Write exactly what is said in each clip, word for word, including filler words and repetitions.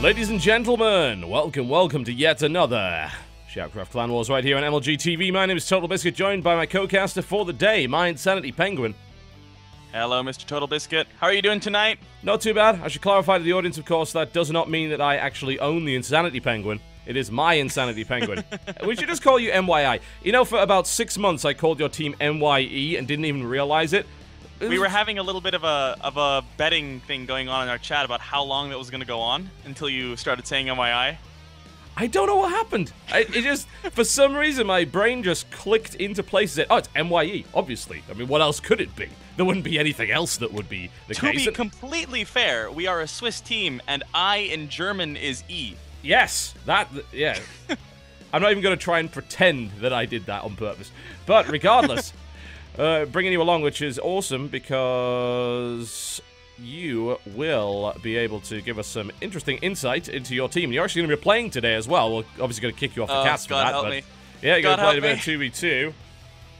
Ladies and gentlemen, welcome, welcome to yet another Shoutcraft Clan Wars right here on M L G T V. My name is TotalBiscuit, joined by my co-caster for the day, mYinsanity Penguin. Hello, Mister TotalBiscuit. How are you doing tonight? Not too bad. I should clarify to the audience, of course, that does not mean that I actually own the Insanity Penguin. It is mYinsanity Penguin. We should just call you M Y I. You know, for about six months, I called your team M Y E and didn't even realize it. We were having a little bit of a of a betting thing going on in our chat about how long that was going to go on until you started saying M Y I. I don't know what happened. I, it just, for some reason, my brain just clicked into places. Oh, it's M Y E, obviously. I mean, what else could it be? There wouldn't be anything else that would be the case. To be completely fair, we are a Swiss team, and I in German is E. Yes, that, yeah. I'm not even going to try and pretend that I did that on purpose. But regardless... Uh, bringing you along, which is awesome, because you will be able to give us some interesting insight into your team. You're actually going to be playing today as well. We're obviously going to kick you off the oh, cast God for that. Help but me. Yeah, you're God going to play a bit of two v two.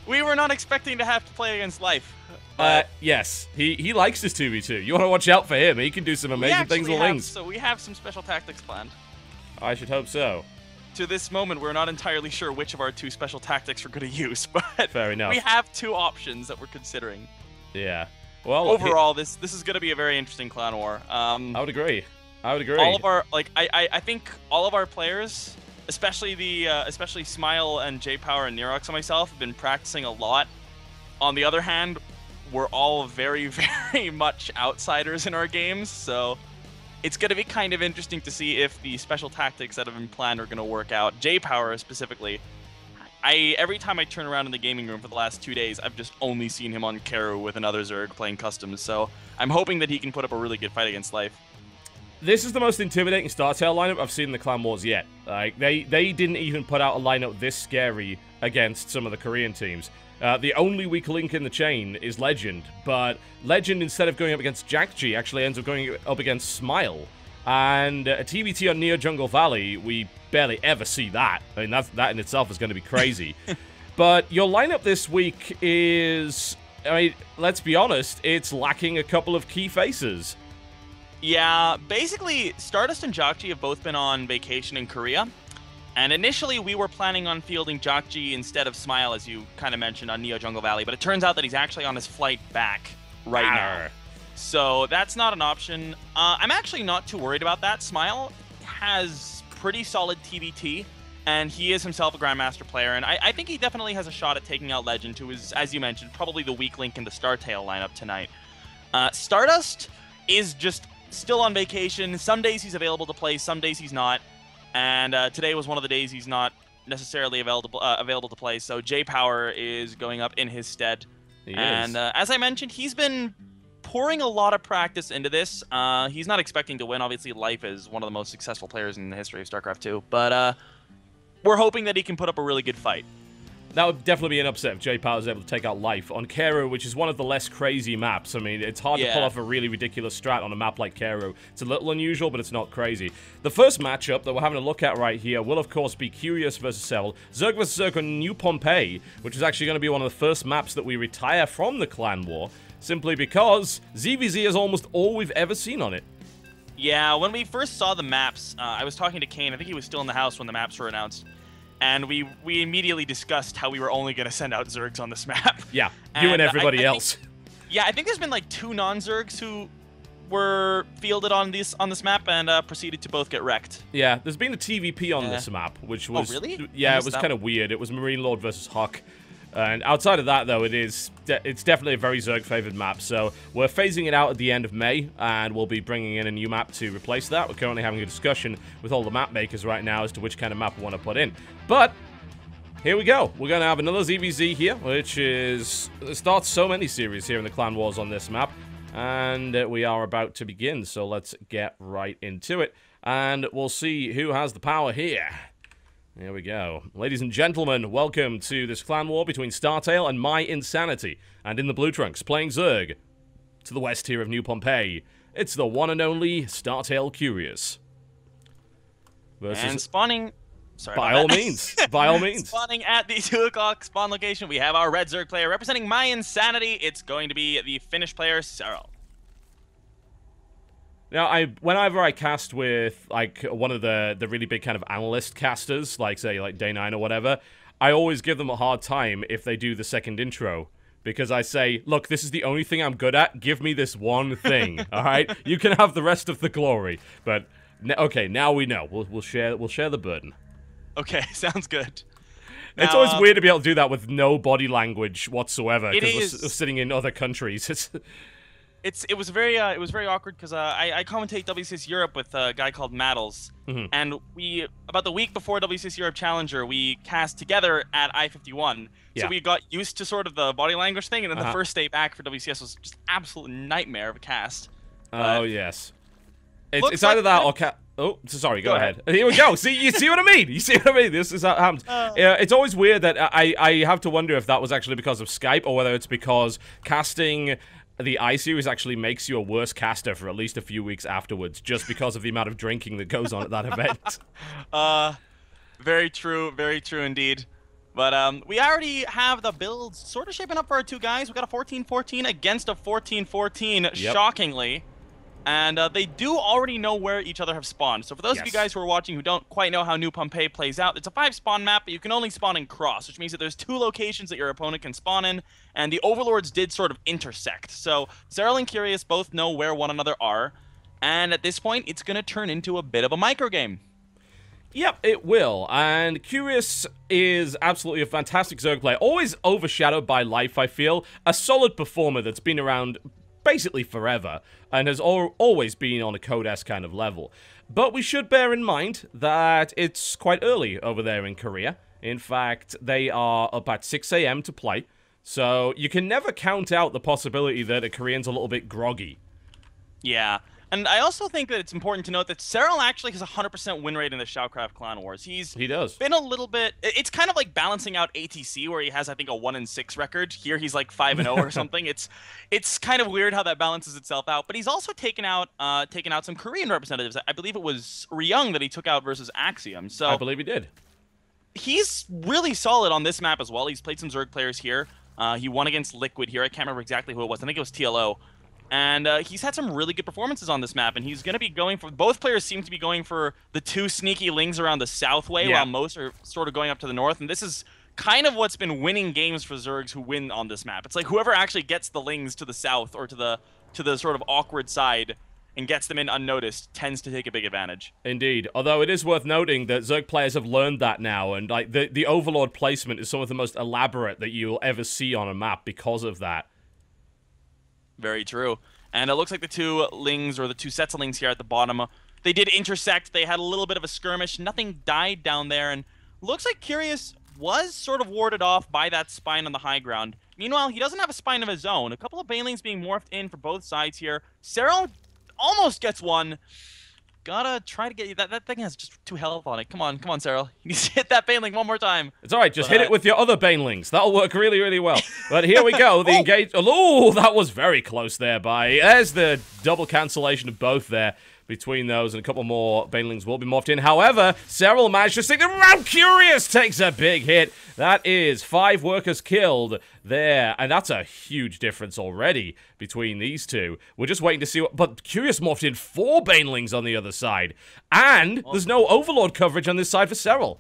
We were not expecting to have to play against Life. Uh, yes, he, he likes his two v two. You want to watch out for him. He can do some amazing things with wings. So we have some special tactics planned. I should hope so. To this moment, we're not entirely sure which of our two special tactics we're going to use, but fair enough. We have two options that we're considering. Yeah. Well, overall, he... this this is going to be a very interesting clan war. Um, I would agree. I would agree. All of our like, I I, I think all of our players, especially the uh, especially Smile and J-Power and Neroxus and myself, have been practicing a lot. On the other hand, we're all very very much outsiders in our games, so. It's going to be kind of interesting to see if the special tactics that have been planned are going to work out. J-Power specifically. I Every time I turn around in the gaming room for the last two days, I've just only seen him on Keru with another Zerg playing customs, so I'm hoping that he can put up a really good fight against Life. This is the most intimidating StarTale lineup I've seen in the Clan Wars yet. Like They they didn't even put out a lineup this scary against some of the Korean teams. Uh, the only weak link in the chain is Legend, but Legend, instead of going up against Jokji, actually ends up going up against Smile. And uh, a T B T on Neo Jungle Valley, we barely ever see that. I mean, that's, that in itself is going to be crazy. But your lineup this week is, I mean, let's be honest, it's lacking a couple of key faces. Yeah, basically, Stardust and Jokji have both been on vacation in Korea. And initially, we were planning on fielding Jokji instead of Smile, as you kind of mentioned, on Neo Jungle Valley. But it turns out that he's actually on his flight back right Arr. now. So that's not an option. Uh, I'm actually not too worried about that. Smile has pretty solid T B T, and he is himself a Grandmaster player. And I, I think he definitely has a shot at taking out Legend, who is, as you mentioned, probably the weak link in the StarTale lineup tonight. Uh, Stardust is just still on vacation. Some days he's available to play, some days he's not. And uh, today was one of the days he's not necessarily available uh, available to play, so J-Power is going up in his stead. He and uh, as I mentioned, he's been pouring a lot of practice into this. Uh, he's not expecting to win. Obviously, Life is one of the most successful players in the history of StarCraft two, but uh, we're hoping that he can put up a really good fight. That would definitely be an upset if J-Power is able to take out Life on Keru, which is one of the less crazy maps. I mean, it's hard yeah. to pull off a really ridiculous strat on a map like Keru. It's a little unusual, but it's not crazy. The first matchup that we're having a look at right here will, of course, be Curious versus Serral. Zerg versus Zerg on New Pompeii, which is actually going to be one of the first maps that we retire from the Clan War, simply because Z V Z is almost all we've ever seen on it. Yeah, when we first saw the maps, uh, I was talking to Kane. I think he was still in the house when the maps were announced. And we, we immediately discussed how we were only going to send out Zergs on this map. Yeah, you and, and everybody I, I else. Think, yeah, I think there's been like two non-Zergs who were fielded on this on this map and uh, proceeded to both get wrecked. Yeah, there's been a T V P on yeah. this map, which was... Oh, really? Yeah, it was kind of weird. It was Marine Lord versus Hack. And outside of that, though, it is de it's definitely a very Zerg-favored map. So we're phasing it out at the end of May, and we'll be bringing in a new map to replace that. We're currently having a discussion with all the map makers right now as to which kind of map we want to put in. But here we go. We're going to have another Z V Z here, which is... It starts so many series here in the Clan Wars on this map. And we are about to begin, so let's get right into it. And we'll see who has the power here. Here we go. Ladies and gentlemen, welcome to this clan war between StarTale and mYinsanity. And in the blue trunks, playing Zerg, to the west here of New Pompeii, it's the one and only StarTale Curious. Versus and spawning... Sorry by all that. means, by all means. Spawning at the two o'clock spawn location, we have our red Zerg player representing mYinsanity. It's going to be the Finnish player, Serral. Now, I whenever I cast with like one of the the really big kind of analyst casters, like say like Day nine or whatever, I always give them a hard time if they do the second intro. Because I say, look, this is the only thing I'm good at. Give me this one thing, all right? You can have the rest of the glory. But okay, now we know. We'll we'll share we'll share the burden. Okay, sounds good. Now, it's always um, weird to be able to do that with no body language whatsoever because we're, we're sitting in other countries. It's it's it was very uh, it was very awkward because uh, I I commentate W C S Europe with a guy called Mattles, mm-hmm. and we about the week before W C S Europe Challenger we cast together at I fifty-one. So yeah. we got used to sort of the body language thing, and then uh-huh. the first day back for W C S was just absolute nightmare of a cast. But oh yes, it's, it's either like that or ca oh, sorry, go, go ahead. ahead. Here we go. See, you see what I mean? You see what I mean? This is how it happens. Uh, yeah, it's always weird that I I have to wonder if that was actually because of Skype or whether it's because casting the I series actually makes you a worse caster for at least a few weeks afterwards, just because of the amount of drinking that goes on at that event. Uh, very true. Very true indeed. But um, we already have the builds sort of shaping up for our two guys. We got a fourteen fourteen against a fourteen fourteen, yep. shockingly. And uh, they do already know where each other have spawned. So for those yes. of you guys who are watching who don't quite know how New Pompeii plays out, it's a five spawn map, but you can only spawn in cross, which means that there's two locations that your opponent can spawn in. And the Overlords did sort of intersect. So Serral and Curious both know where one another are. And at this point, it's going to turn into a bit of a microgame. Yep, it will. And Curious is absolutely a fantastic Zerg player. Always overshadowed by Life, I feel. A solid performer that's been around basically forever and has al always been on a Code-esque kind of level. But we should bear in mind that it's quite early over there in Korea. In fact, they are up at six A M to play. So you can never count out the possibility that a Korean's a little bit groggy. Yeah. And I also think that it's important to note that Serral actually has a one hundred percent win rate in the Shoutcraft Clan Wars. He's he does. been a little bit... It's kind of like balancing out A T C, where he has, I think, a one and six record. Here he's like five and oh or something. It's it's kind of weird how that balances itself out. But he's also taken out uh, taken out some Korean representatives. I believe it was Ryung that he took out versus Axiom. So I believe he did. He's really solid on this map as well. He's played some Zerg players here. Uh, he won against Liquid here. I can't remember exactly who it was. I think it was T L O. And uh, he's had some really good performances on this map, and he's going to be going for... Both players seem to be going for the two sneaky lings around the south way, yeah. while most are sort of going up to the north. And this is kind of what's been winning games for Zergs who win on this map. It's like whoever actually gets the lings to the south or to the to the sort of awkward side and gets them in unnoticed tends to take a big advantage. Indeed. Although it is worth noting that Zerg players have learned that now, and like the, the Overlord placement is some of the most elaborate that you'll ever see on a map because of that. Very true. And it looks like the two lings, or the two sets of lings here at the bottom, they did intersect. They had a little bit of a skirmish. Nothing died down there. And looks like Curious was sort of warded off by that spine on the high ground. Meanwhile, he doesn't have a spine of his own. A couple of banelings being morphed in for both sides here. Serral almost gets one. Gotta try to get you. That, that thing has just two health on it. Come on, come on, Serral. You need to hit that Baneling one more time. It's all right. Just but... hit it with your other Banelings. That'll work really, really well. But here we go. The oh. engage. Oh, that was very close there. By there's the double cancellation of both there between those, and a couple more Banelings will be morphed in. However, Serral managed to stick them around. Curious takes a big hit. That is five workers killed there, and that's a huge difference already between these two. We're just waiting to see what... But Curious morphed in four Banelings on the other side, and there's no Overlord coverage on this side for Serral.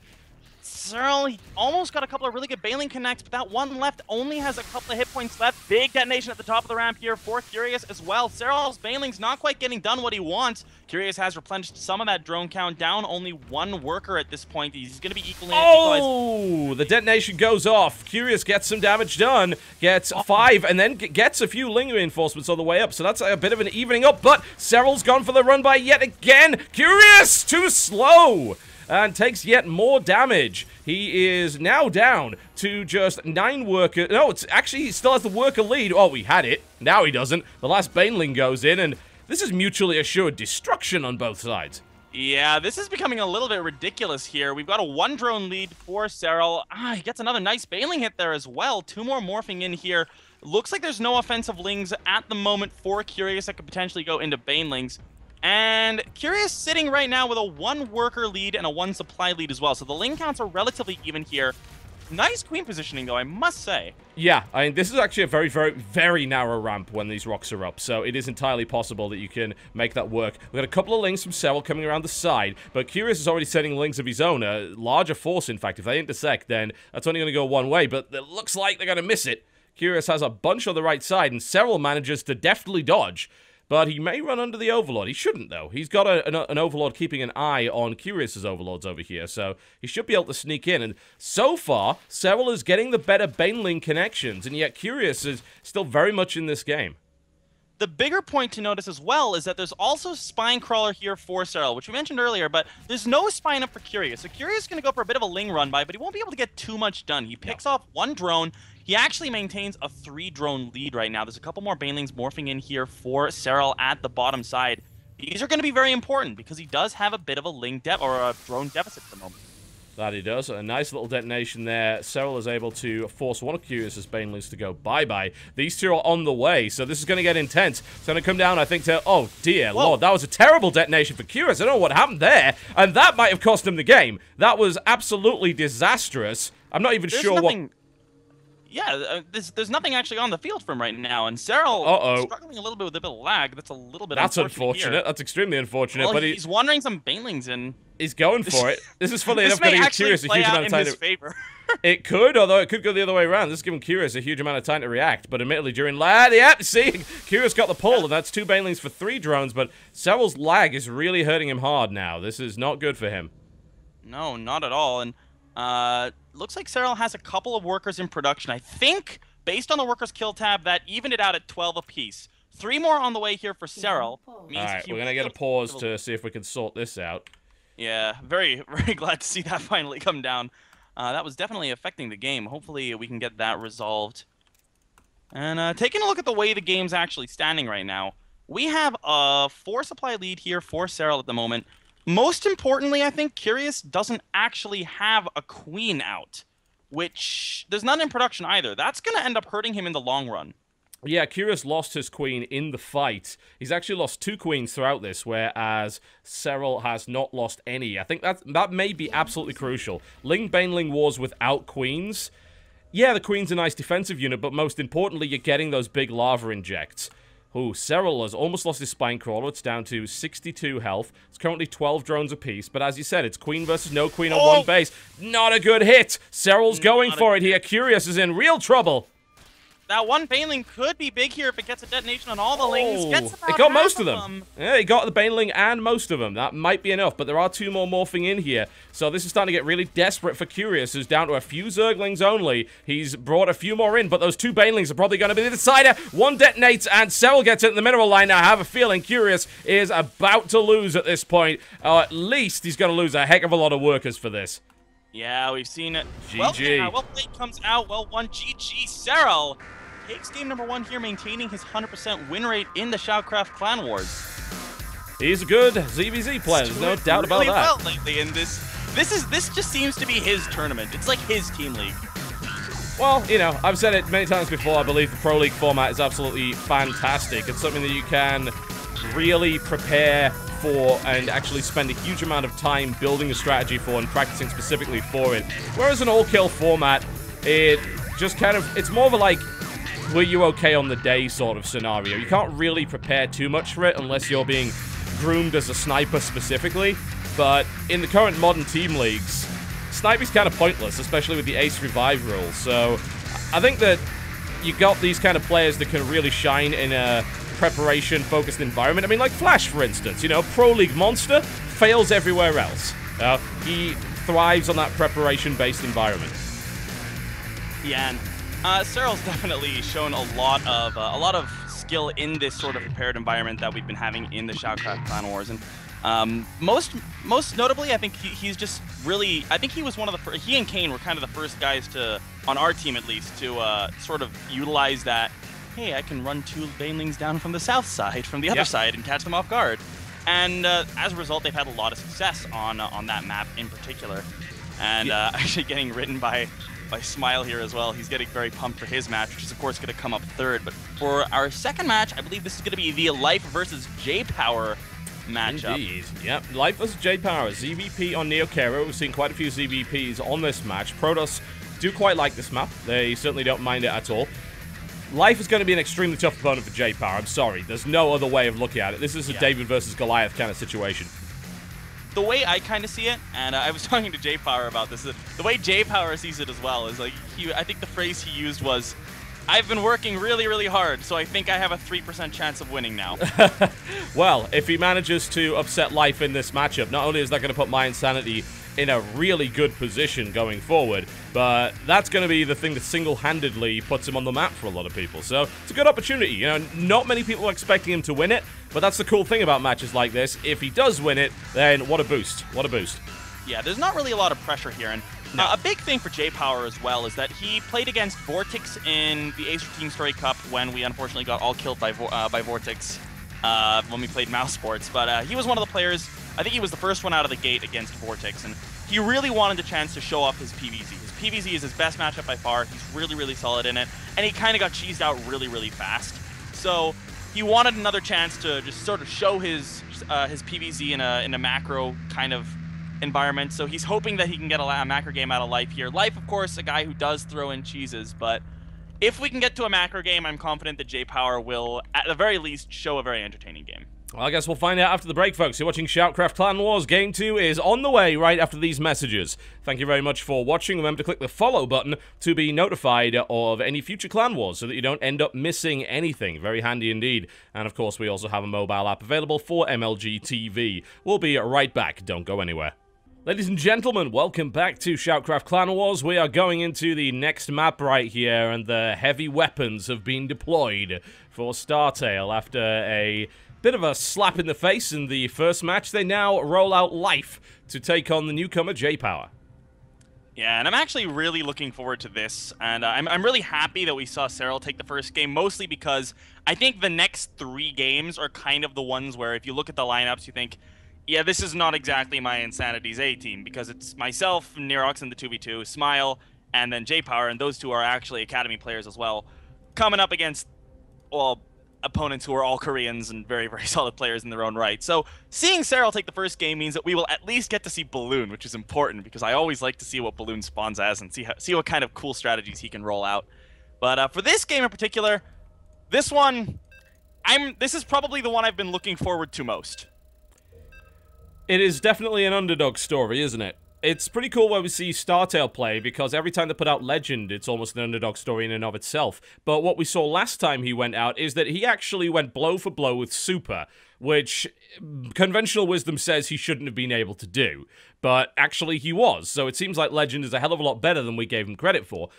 Serral, he almost got a couple of really good Baneling connects, but that one left only has a couple of hit points left. Big detonation at the top of the ramp here for Curious as well. Serral's Baneling's not quite getting done what he wants. Curious has replenished some of that drone count, down only one worker at this point. He's going to be equaling... Oh, the detonation goes off. Curious gets some damage done, gets oh. five, and then gets a few Ling reinforcements on the way up, so that's a bit of an evening up, but Serral's gone for the run by yet again. Curious, too slow! And takes yet more damage. He is now down to just nine workers. No, it's actually he still has the worker lead. Oh, we had it. Now he doesn't. The last Baneling goes in, and this is mutually assured destruction on both sides. Yeah, this is becoming a little bit ridiculous here. We've got a one drone lead for Serral. Ah, he gets another nice Baneling hit there as well. Two more morphing in here. Looks like there's no offensive Lings at the moment for Curious that could potentially go into Banelings. And Curious sitting right now with a one worker lead and a one supply lead as well. So the lane counts are relatively even here. Nice queen positioning, though, I must say. Yeah, I mean, this is actually a very, very, very narrow ramp when these rocks are up, so it is entirely possible that you can make that work. We've got a couple of links from Serral coming around the side, but Curious is already sending links of his own, a larger force, in fact. If they intersect, then that's only going to go one way, but it looks like they're going to miss it. Curious has a bunch on the right side, and Serral manages to deftly dodge. But he may run under the Overlord. He shouldn't, though. He's got a, an, an Overlord keeping an eye on Curious's Overlords over here, so he should be able to sneak in. And so far, Serral is getting the better Baneling connections, and yet Curious is still very much in this game. The bigger point to notice as well is that there's also Spinecrawler here for Serral, which we mentioned earlier, but there's no Spine up for Curious. So Curious is going to go for a bit of a Ling run by, but he won't be able to get too much done. He picks no. off one drone. He actually maintains a three-drone lead right now. There's a couple more Banelings morphing in here for Serral at the bottom side. These are going to be very important because he does have a bit of a Ling def or a drone deficit at the moment. That he does. A nice little detonation there. Serral is able to force one of Curious's Banelings to go bye-bye. These two are on the way, so this is going to get intense. It's going to come down, I think, to... Oh, dear Whoa. Lord. That was a terrible detonation for Curious. I don't know what happened there. And that might have cost him the game. That was absolutely disastrous. I'm not even There's sure nothing... what... Yeah, there's, there's nothing actually on the field from right now, and Serral Uh-oh. struggling a little bit with a bit of lag. That's a little bit That's unfortunate. That's unfortunate. Here. That's extremely unfortunate. Well, but he, he's wandering some Banelings, and... He's going for it. This is funny enough getting Curious a huge amount of time to... favor. It could, although it could go the other way around. This is giving Curious a huge amount of time to react, but admittedly during lag... Yep, see? Curious got the pull, and that's two Banelings for three drones, but Serral's lag is really hurting him hard now. This is not good for him. No, not at all, and... Uh, looks like Serral has a couple of workers in production. I think, based on the workers kill tab, that evened it out at twelve apiece. Three more on the way here for Serral. All right, we're going to get a pause to see if we can sort this out. Yeah, very, very glad to see that finally come down. Uh, that was definitely affecting the game. Hopefully we can get that resolved. And uh, taking a look at the way the game's actually standing right now, we have a four supply lead here for Serral at the moment. Most importantly, I think Curious doesn't actually have a queen out, which there's none in production either. That's going to end up hurting him in the long run. Yeah, Curious lost his queen in the fight. He's actually lost two queens throughout this, whereas Serral has not lost any. I think that, that may be absolutely crucial. Ling Baneling wars without queens. Yeah, the queen's a nice defensive unit, but most importantly, you're getting those big lava injects. Ooh, Serral has almost lost his Spinecrawler. It's down to sixty-two health. It's currently twelve drones apiece. But as you said, it's queen versus no queen on oh! one base. Not a good hit. Serral's going for it here. Curious is in real trouble. That one Baneling could be big here if it gets a detonation on all the Lings. Oh, gets about it got most of them. them. Yeah, it got the Baneling and most of them. That might be enough, but there are two more morphing in here. So this is starting to get really desperate for Curious, who's down to a few Zerglings only. He's brought a few more in, but those two Banelings are probably going to be the decider. One detonates, and Serral gets it in the mineral line. Now, I have a feeling Curious is about to lose at this point. Or at least he's going to lose a heck of a lot of workers for this. Yeah, we've seen it. G G. Well, yeah, well played comes out. Well won. G G. Serral takes game number one here, maintaining his one hundred percent win rate in the Shoutcraft Clan Wars. He's a good Z B Z player, there's no doubt about that. Well lately in this, this is this just seems to be his tournament. It's like his team league. Well, you know, I've said it many times before. I believe the Pro League format is absolutely fantastic. It's something that you can really prepare for and actually spend a huge amount of time building a strategy for and practicing specifically for it. Whereas an all-kill format, it just kind of, it's more of a like, were you okay on the day sort of scenario. You can't really prepare too much for it unless you're being groomed as a sniper specifically. But in the current modern team leagues, sniping's kind of pointless, especially with the ace revive rule. So I think that you got these kind of players that can really shine in a preparation-focused environment. I mean, like Flash, for instance. You know, Pro League monster, fails everywhere else. Uh, he thrives on that preparation-based environment. Yeah, and Uh, Serral's definitely shown a lot of uh, a lot of skill in this sort of prepared environment that we've been having in the Shoutcraft Clan Wars, and um, most most notably, I think he, he's just really. I think he was one of the first, he and Kane were kind of the first guys to, on our team at least, to uh, sort of utilize that. Hey, I can run two Banelings down from the south side, from the other yep. side, and catch them off guard. And uh, as a result, they've had a lot of success on uh, on that map in particular, and yeah. uh, actually getting ridden by. by Smile here as well. He's getting very pumped for his match, which is of course going to come up third. But for our second match, I believe this is going to be the Life versus J-Power matchup. Indeed. Yep. Life versus J-Power. Z V P on Neo Kero. We've seen quite a few Z V Ps on this match. Protoss do quite like this map. They certainly don't mind it at all. Life is going to be an extremely tough opponent for J-Power. I'm sorry. There's no other way of looking at it. This is a yeah. David versus Goliath kind of situation. The way I kind of see it, and uh, I was talking to J-Power about this, the way J-Power sees it as well is like, he, I think the phrase he used was, I've been working really, really hard, so I think I have a three percent chance of winning now. Well, if he manages to upset Life in this matchup, not only is that going to put mYinsanity in a really good position going forward, but that's going to be the thing that single-handedly puts him on the map for a lot of people. So it's a good opportunity. You know, not many people are expecting him to win it, but that's the cool thing about matches like this. If he does win it, then what a boost. What a boost. Yeah, there's not really a lot of pressure here. And no. uh, a big thing for J-Power as well is that he played against Vortex in the Acer Team Story Cup when we unfortunately got all killed by, Vo uh, by Vortex uh, when we played Mouse Sports. But uh, he was one of the players, I think he was the first one out of the gate against Vortex. And he really wanted the chance to show off his P V Z. His P V Z is his best matchup by far. He's really, really solid in it. And he kind of got cheesed out really, really fast. So he wanted another chance to just sort of show his uh, his P V Z in a, in a macro kind of environment. So he's hoping that he can get a, a macro game out of Life here. Life, of course, a guy who does throw in cheeses. But if we can get to a macro game, I'm confident that J-Power will, at the very least, show a very entertaining game. Well, I guess we'll find out after the break, folks. You're watching Shoutcraft Clan Wars. Game two is on the way right after these messages. Thank you very much for watching. Remember to click the follow button to be notified of any future Clan Wars so that you don't end up missing anything. Very handy indeed. And, of course, we also have a mobile app available for M L G T V. We'll be right back. Don't go anywhere. Ladies and gentlemen, welcome back to Shoutcraft Clan Wars. We are going into the next map right here, and the heavy weapons have been deployed for StarTale after a bit of a slap in the face in the first match. They now roll out Life to take on the newcomer J-Power. Yeah, and I'm actually really looking forward to this. And uh, I'm, I'm really happy that we saw Serral take the first game, mostly because I think the next three games are kind of the ones where if you look at the lineups, you think, yeah, this is not exactly mYinsanity's A team, because it's myself, Neroxus in the two v two, Smile, and then J-Power, and those two are actually academy players as well, coming up against, well, opponents who are all Koreans and very, very solid players in their own right. So seeing Serral take the first game means that we will at least get to see Balloon, which is important because I always like to see what Balloon spawns as and see how, see what kind of cool strategies he can roll out. But uh, for this game in particular, this one, I'm this is probably the one I've been looking forward to most. It is definitely an underdog story, isn't it? It's pretty cool where we see StarTale play, because every time they put out Legend, it's almost an underdog story in and of itself. But what we saw last time he went out is that he actually went blow for blow with Super, which conventional wisdom says he shouldn't have been able to do. But actually he was, so it seems like Legend is a hell of a lot better than we gave him credit for.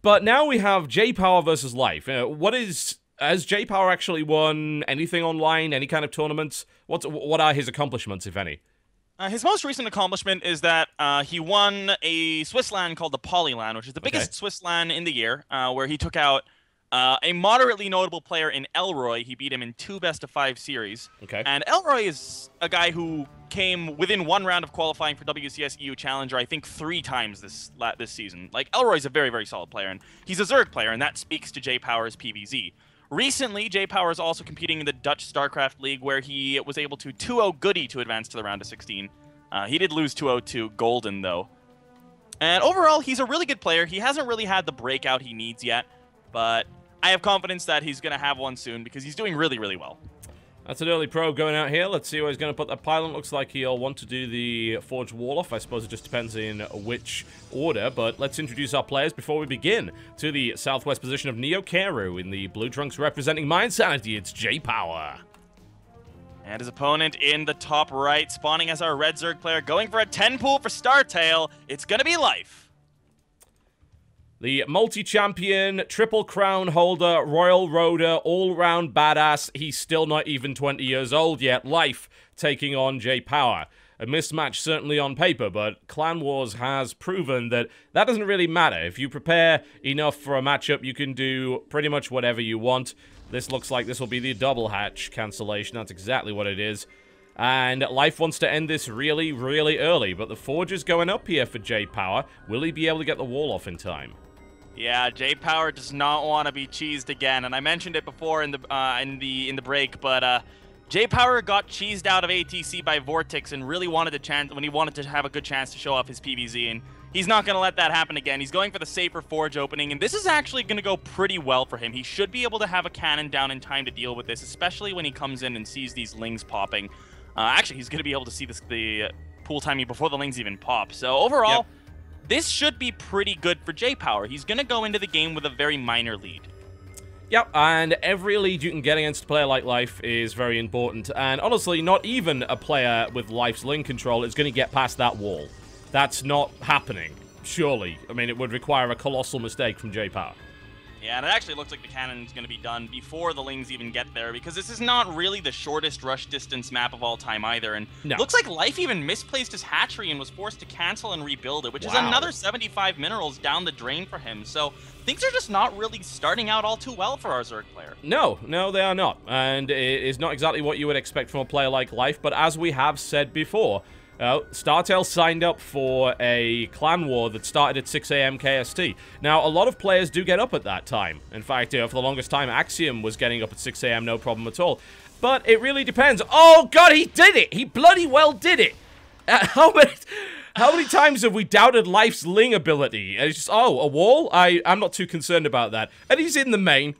But now we have J-Power versus Life. Uh, what is... Has J-Power actually won anything online, any kind of tournaments? What's, what are his accomplishments, if any? Uh, his most recent accomplishment is that uh, he won a Swiss LAN called the Polylan, which is the biggest okay. Swiss LAN in the year, uh, where he took out uh, a moderately notable player in Elroy. He beat him in two best-of-five series. Okay. And Elroy is a guy who came within one round of qualifying for W C S E U Challenger, I think, three times this this season. Like, Elroy's a very, very solid player, and he's a Zerg player, and that speaks to J-Power's P V Z. Recently, J-Power is also competing in the Dutch StarCraft League, where he was able to two oh Goody to advance to the round of sixteen. Uh, he did lose two oh to Golden, though. And overall, he's a really good player. He hasn't really had the breakout he needs yet, but I have confidence that he's going to have one soon because he's doing really, really well. That's an early pro going out here. Let's see where he's going to put the pylon. Looks like he'll want to do the Forge Wall off. I suppose it just depends in which order, but let's introduce our players before we begin. To the southwest position of Neo Karu in the blue trunks representing mYinsanity, it's J-Power. And his opponent in the top right, spawning as our red Zerg player, going for a ten pool for StarTale. It's going to be Life. The multi-champion, triple crown holder, royal roader, all-round badass. He's still not even twenty years old yet. Life taking on J-Power. A mismatch certainly on paper, but Clan Wars has proven that that doesn't really matter. If you prepare enough for a matchup, you can do pretty much whatever you want. This looks like this will be the double hatch cancellation. That's exactly what it is. And Life wants to end this really, really early, but the Forge is going up here for J-Power. Will he be able to get the wall off in time? Yeah, J-Power does not want to be cheesed again, and I mentioned it before in the uh, in the in the break. But uh, J-Power got cheesed out of A T C by Vortex, and really wanted a chance when he wanted to have a good chance to show off his P V Z, and He's not going to let that happen again. He's going for the safer Forge opening, and this is actually going to go pretty well for him. He should be able to have a cannon down in time to deal with this, especially when he comes in and sees these Lings popping. Uh, actually, he's going to be able to see this, the uh, pool timing before the Lings even pop. So overall, yep. This should be pretty good for J-Power. He's going to go into the game with a very minor lead. Yep, and every lead you can get against a player like Life is very important. And honestly, not even a player with Life's Ling control is going to get past that wall. That's not happening, surely. I mean, it would require a colossal mistake from J-Power. Yeah, and it actually looks like the cannon's going to be done before the Lings even get there, because this is not really the shortest rush distance map of all time either. And no. Looks like Life even misplaced his hatchery and was forced to cancel and rebuild it, which wow. is another seventy-five minerals down the drain for him. So things are just not really starting out all too well for our Zerg player. No, no, they are not. And it is not exactly what you would expect from a player like Life, but as we have said before, Uh, StarTale signed up for a clan war that started at six A M K S T. Now, a lot of players do get up at that time. In fact, you know, for the longest time, Axiom was getting up at six A M, no problem at all. But it really depends. Oh, God, he did it! He bloody well did it! Uh, how many... How many times have we doubted Life's Ling ability? And it's just, oh, a wall? I, I'm not too concerned about that. And he's in the main.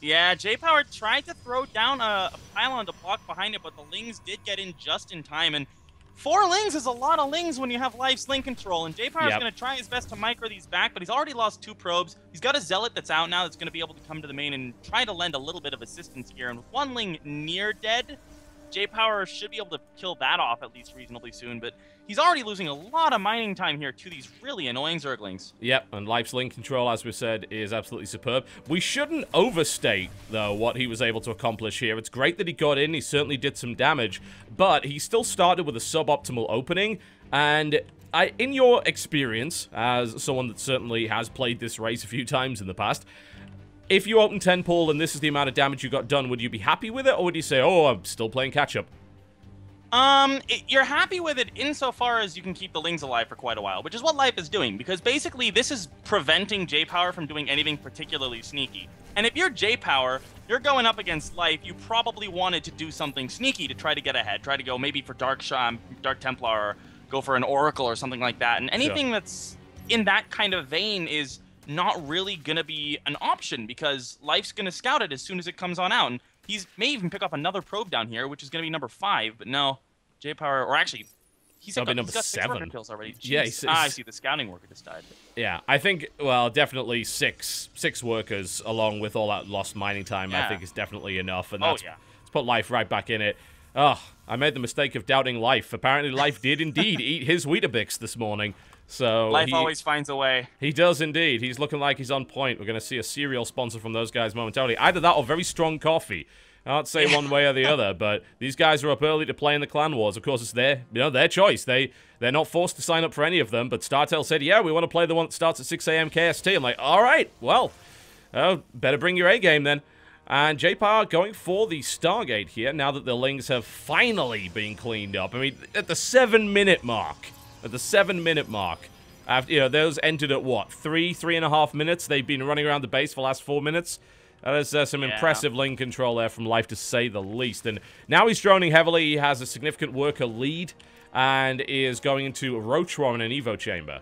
Yeah, J-Power tried to throw down a, a pylon to block behind it, but the Lings did get in just in time, and four Lings is a lot of Lings when you have Life's Ling control, and J-Power's yep. going to try his best to micro these back, but he's already lost two probes. He's got a Zealot that's out now that's going to be able to come to the main and try to lend a little bit of assistance here, and with one Ling near dead, J-Power should be able to kill that off at least reasonably soon, but he's already losing a lot of mining time here to these really annoying Zerglings. Yep, and Life's Ling control, as we said, is absolutely superb. We shouldn't overstate, though, what he was able to accomplish here. It's great that he got in, he certainly did some damage, but he still started with a suboptimal opening, and I, in your experience, as someone that certainly has played this race a few times in the past, if you open ten pool and this is the amount of damage you got done, would you be happy with it, or would you say, oh, I'm still playing catch-up? Um, it, you're happy with it insofar as you can keep the Lings alive for quite a while, which is what Life is doing, because basically this is preventing J-Power from doing anything particularly sneaky. And if you're J-Power, you're going up against Life, you probably wanted to do something sneaky to try to get ahead, try to go maybe for Dark, um, Dark Templar, or go for an Oracle or something like that. And anything sure. that's in that kind of vein is not really going to be an option, because Life's going to scout it as soon as it comes on out. And he's may even pick up another probe down here, which is going to be number five. But no, J-Power, or actually, he's got, number he's got six seven. Worker kills already. Jeez. Yeah, he's, he's, ah, I see the scouting worker just died. Yeah, I think, well, definitely six six workers along with all that lost mining time, yeah. I think is definitely enough. And that's, oh, yeah. Let's put Life right back in it. Oh, I made the mistake of doubting Life. Apparently, Life did indeed eat his Weetabix this morning. So Life he, always finds a way. He does indeed. He's looking like he's on point. We're going to see a cereal sponsor from those guys momentarily. Either that or very strong coffee. I can't say one way or the other, but these guys are up early to play in the Clan Wars. Of course, it's their, you know, their choice. They, they're not forced to sign up for any of them, but StarTale said, yeah, we want to play the one that starts at six A M K S T. I'm like, all right, well, oh, better bring your A-game then. And J-Power going for the Stargate here now that the Lings have finally been cleaned up. I mean, at the seven-minute mark. At the seven-minute mark, after, you know, those ended at, what, three, three and a half minutes? They've been running around the base for the last four minutes. That is uh, some yeah. impressive Ling control there from Life, to say the least. And now he's droning heavily. He has a significant worker lead and is going into Roach Warren and Evo Chamber.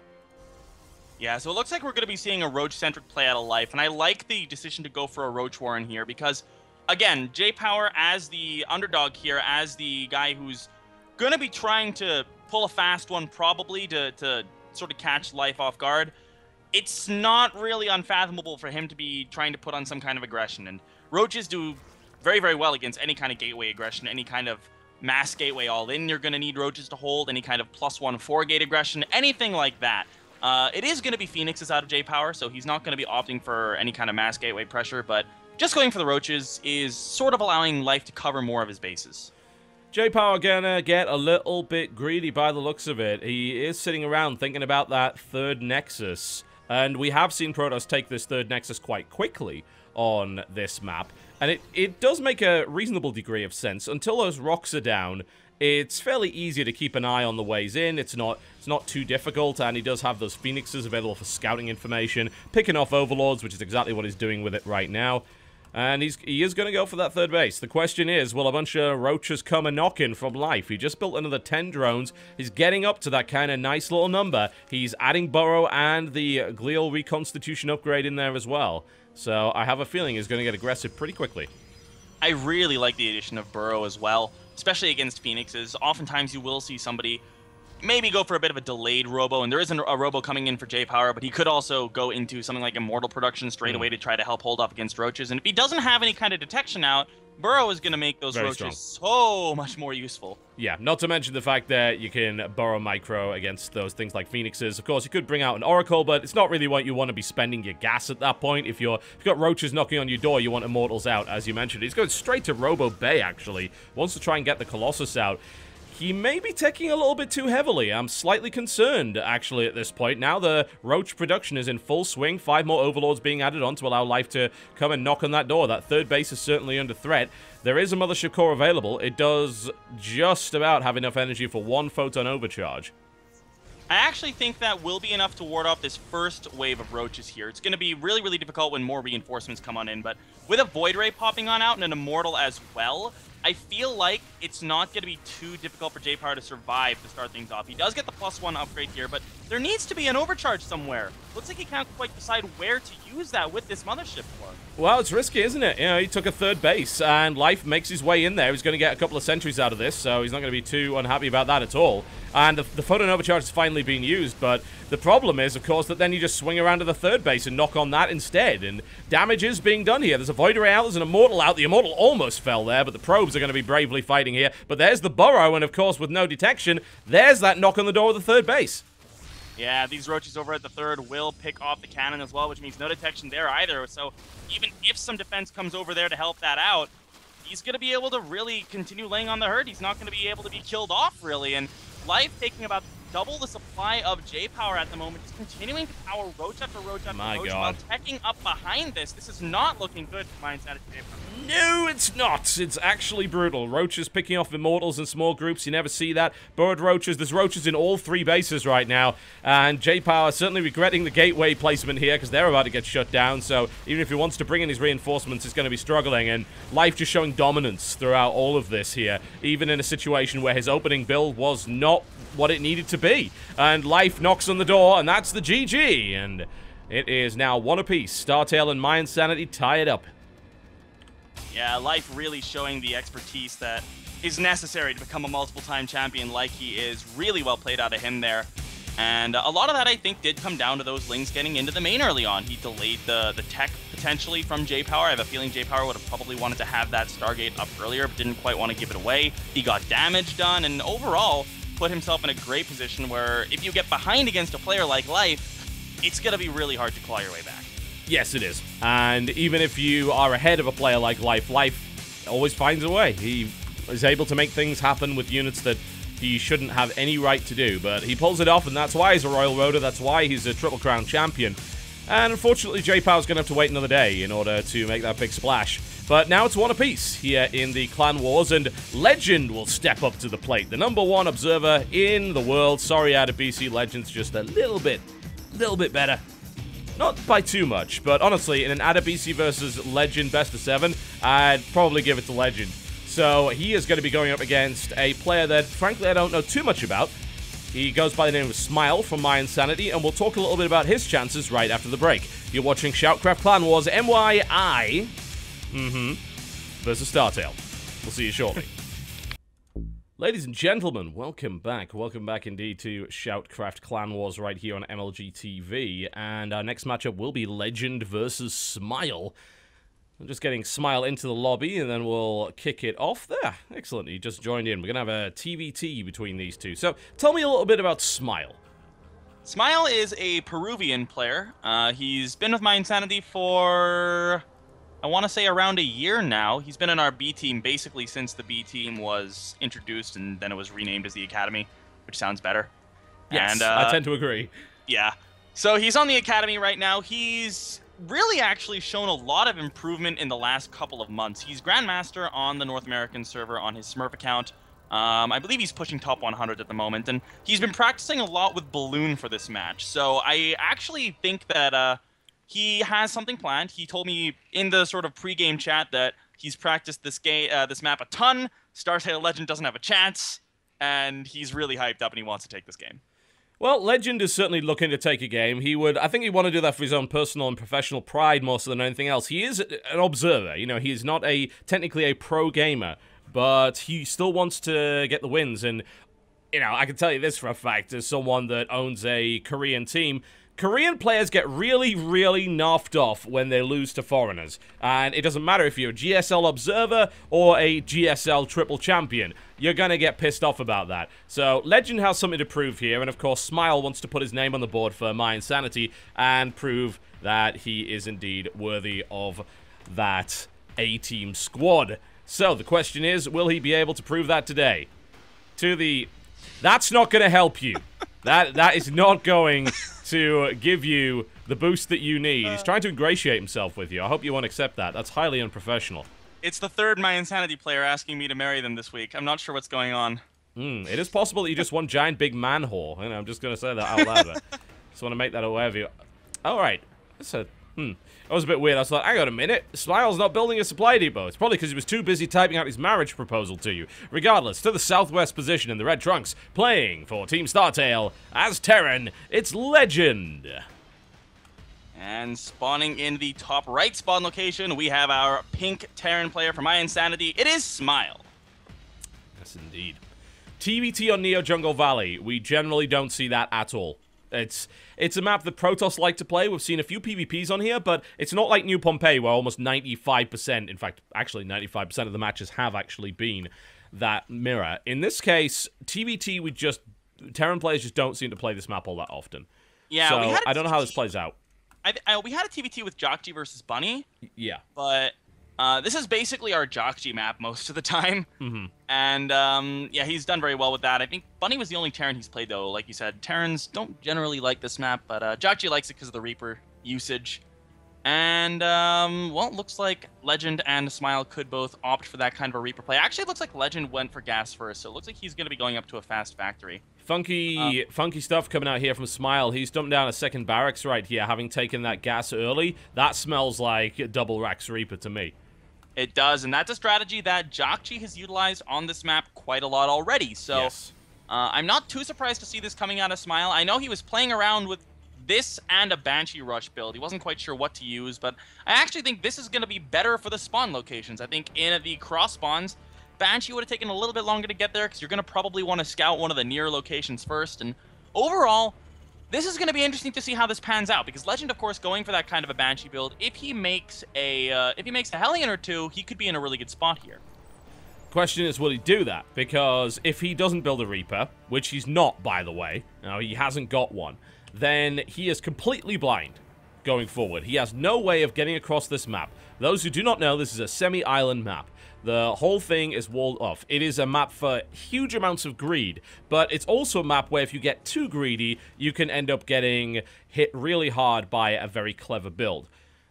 Yeah, so it looks like we're going to be seeing a Roach-centric play out of Life. And I like the decision to go for a Roach Warren here because, again, J-Power as the underdog here, as the guy who's going to be trying to pull a fast one probably to, to sort of catch Life off guard. It's not really unfathomable for him to be trying to put on some kind of aggression, and Roaches do very, very well against any kind of gateway aggression, any kind of mass gateway all-in you're going to need Roaches to hold, any kind of plus one four-gate aggression, anything like that. Uh, it is going to be Phoenixes out of J-Power, so he's not going to be opting for any kind of mass gateway pressure, but just going for the Roaches is sort of allowing Life to cover more of his bases. J-Power gonna get a little bit greedy by the looks of it. He is sitting around thinking about that third Nexus. And we have seen Protoss take this third Nexus quite quickly on this map. And it, it does make a reasonable degree of sense. Until those rocks are down, it's fairly easy to keep an eye on the ways in. It's not, it's not too difficult, and he does have those Phoenixes available for scouting information, picking off Overlords, which is exactly what he's doing with it right now. And he's, he is going to go for that third base. The question is, will a bunch of roaches come a knocking from Life? He just built another ten drones. He's getting up to that kind of nice little number. He's adding Burrow and the Glial Reconstitution upgrade in there as well. So I have a feeling he's going to get aggressive pretty quickly. I really like the addition of Burrow as well, especially against Phoenixes. Oftentimes you will see somebody maybe go for a bit of a delayed robo, and there isn't a robo coming in for J-Power, but he could also go into something like Immortal Production straight away to try to help hold off against Roaches. And if he doesn't have any kind of detection out, Burrow is going to make those Very Roaches strong. so much more useful. Yeah, not to mention the fact that you can Burrow micro against those things like Phoenixes. Of course, you could bring out an Oracle, but it's not really what you want to be spending your gas at that point. If you're, if you've got Roaches knocking on your door, you want Immortals out, as you mentioned. He's going straight to Robo Bay, actually. Wants to try and get the Colossus out. He may be taking a little bit too heavily. I'm slightly concerned, actually, at this point. Now the Roach production is in full swing. Five more Overlords being added on to allow Life to come and knock on that door. That third base is certainly under threat. There is a Mothership Core available. It does just about have enough energy for one Photon Overcharge. I actually think that will be enough to ward off this first wave of Roaches here. It's going to be really, really difficult when more reinforcements come on in, but with a Void Ray popping on out and an Immortal as well, I feel like it's not going to be too difficult for J-Power to survive to start things off. He does get the plus one upgrade here, but there needs to be an overcharge somewhere. Looks like he can't quite decide where to use that with this Mothership Core. Well, it's risky, isn't it? You know, he took a third base, and Life makes his way in there. He's going to get a couple of sentries out of this, so he's not going to be too unhappy about that at all. And the, the Photon Overcharge is finally being used, but the problem is, of course, that then you just swing around to the third base and knock on that instead, and damage is being done here. There's a Void Ray out, there's an Immortal out. The Immortal almost fell there, but the probes are going to be bravely fighting here. But there's the Burrow, and of course, with no detection, there's that knock on the door of the third base. Yeah, these Roaches over at the third will pick off the cannon as well, which means no detection there either. So even if some defense comes over there to help that out, he's going to be able to really continue laying on the herd. He's not going to be able to be killed off, really. And Life taking about double the supply of J-Power at the moment, just continuing to power Roach after Roach after My Roach God. while teching up behind this. This is not looking good for mYinsanity. No, it's not. It's actually brutal. Roaches picking off Immortals in small groups. You never see that. Burrowed Roaches. There's Roaches in all three bases right now. And J-Power certainly regretting the gateway placement here because they're about to get shut down. So even if he wants to bring in his reinforcements, he's going to be struggling. And Life just showing dominance throughout all of this here, even in a situation where his opening build was not what it needed to be. And Life knocks on the door, and that's the G G, and it is now one apiece. StarTale and mYinsanity tie it up. Yeah, Life really showing the expertise that is necessary to become a multiple-time champion like he is. Really well played out of him there. And a lot of that, I think, did come down to those Lings getting into the main early on. He delayed the, the tech, potentially, from J-Power. I have a feeling J-Power would have probably wanted to have that Stargate up earlier, but didn't quite want to give it away. He got damage done, and overall put himself in a great position where if you get behind against a player like Life, it's going to be really hard to claw your way back. Yes, it is. And even if you are ahead of a player like Life, Life always finds a way. He is able to make things happen with units that he shouldn't have any right to do, but he pulls it off, and that's why he's a Royal Roader, that's why he's a Triple Crown champion. And unfortunately, J-Power's going to have to wait another day in order to make that big splash. But now it's one apiece here in the Clan Wars, and Legend will step up to the plate. The number one observer in the world. Sorry, out of B C, Legend's just a little bit, little bit better. Not by too much, but honestly, in an A D A B C versus Legend best of seven, I'd probably give it to Legend. So he is going to be going up against a player that, frankly, I don't know too much about. He goes by the name of Smile from mYinsanity, and we'll talk a little bit about his chances right after the break. You're watching Shoutcraft Clan Wars, M Y I, mm-hmm, versus StarTale. We'll see you shortly. Ladies and gentlemen, welcome back. Welcome back indeed to Shoutcraft Clan Wars right here on M L G T V, and our next matchup will be Legend versus Smile. I'm just getting Smile into the lobby, and then we'll kick it off there. Excellent, you just joined in. We're going to have a T B T between these two. So, tell me a little bit about Smile. Smile is a Peruvian player. Uh, he's been with mYinsanity for, I want to say, around a year now. He's been in our B team basically since the B team was introduced, and then it was renamed as the Academy, which sounds better. Yes, and, uh, I tend to agree. Yeah. So, he's on the Academy right now. He's really actually shown a lot of improvement in the last couple of months. He's Grandmaster on the North American server on his Smurf account. Um, I believe he's pushing top one hundred at the moment, and he's been practicing a lot with Balloon for this match. So I actually think that uh, he has something planned. He told me in the sort of pre-game chat that he's practiced this game, uh, this map a ton. StarTale Legend doesn't have a chance, and he's really hyped up and he wants to take this game. Well, Legend is certainly looking to take a game. He would, I think he'd want to do that for his own personal and professional pride more so than anything else. He is an observer, you know, he is not a, technically a pro gamer, but he still wants to get the wins. And, you know, I can tell you this for a fact, as someone that owns a Korean team, Korean players get really, really knocked off when they lose to foreigners. And it doesn't matter if you're a G S L observer or a G S L triple champion. You're going to get pissed off about that. So Legend has something to prove here. And of course, Smile wants to put his name on the board for mYinsanity and prove that he is indeed worthy of that A-team squad. So the question is, will he be able to prove that today? To the... That's not going to help you. That that is not going to give you the boost that you need. He's trying to ingratiate himself with you. I hope you won't accept that. That's highly unprofessional. It's the third mYinsanity player asking me to marry them this week. I'm not sure what's going on. Mm, it is possible that you just one giant big man whore. You know, I'm just going to say that out loud. Just want to make that aware of you. All right. That's a, hmm. That was a bit weird. I was like, hang on a minute. Smile's not building a supply depot. It's probably because he was too busy typing out his marriage proposal to you. Regardless, to the southwest position in the red trunks, playing for Team StarTale as Terran, it's Legend. And spawning in the top right spawn location, we have our pink Terran player for mYinsanity. It is Smile. Yes, indeed. T B T on Neo Jungle Valley. We generally don't see that at all. It's it's a map that Protoss like to play. We've seen a few P V Ps on here, but it's not like New Pompeii, where almost ninety-five percent, in fact, actually ninety-five percent of the matches have actually been that mirror. In this case, T B T, we just... Terran players just don't seem to play this map all that often. Yeah, so we had I don't know how this plays out. I, I, we had a T B T with Jokji versus Bunny. Yeah. But uh, this is basically our Jokji map most of the time. Mm-hmm. And um, yeah, he's done very well with that. I think Bunny was the only Terran he's played, though. Like you said, Terrans don't generally like this map, but uh, Jokji likes it because of the Reaper usage. And, um, well, it looks like Legend and Smile could both opt for that kind of a Reaper play. Actually, it looks like Legend went for gas first, so it looks like he's going to be going up to a fast factory. Funky, um, funky stuff coming out here from Smile. He's dumped down a second barracks right here, having taken that gas early. That smells like a double Rax Reaper to me. It does, and that's a strategy that Jokji has utilized on this map quite a lot already. So yes. uh, I'm not too surprised to see this coming out of Smile. I know he was playing around with this and a Banshee Rush build. He wasn't quite sure what to use, but I actually think this is going to be better for the spawn locations. I think in the cross spawns, Banshee would have taken a little bit longer to get there because you're going to probably want to scout one of the near locations first. And overall, this is going to be interesting to see how this pans out, because Legend, of course, going for that kind of a Banshee build, if he makes a uh, if he makes a Hellion or two, he could be in a really good spot here. Question is, will he do that? Because if he doesn't build a Reaper, which he's not, by the way, no, he hasn't got one, then he is completely blind going forward. He has no way of getting across this map. Those who do not know, this is a semi-island map. The whole thing is walled off. It is a map for huge amounts of greed, but it's also a map where if you get too greedy, you can end up getting hit really hard by a very clever build.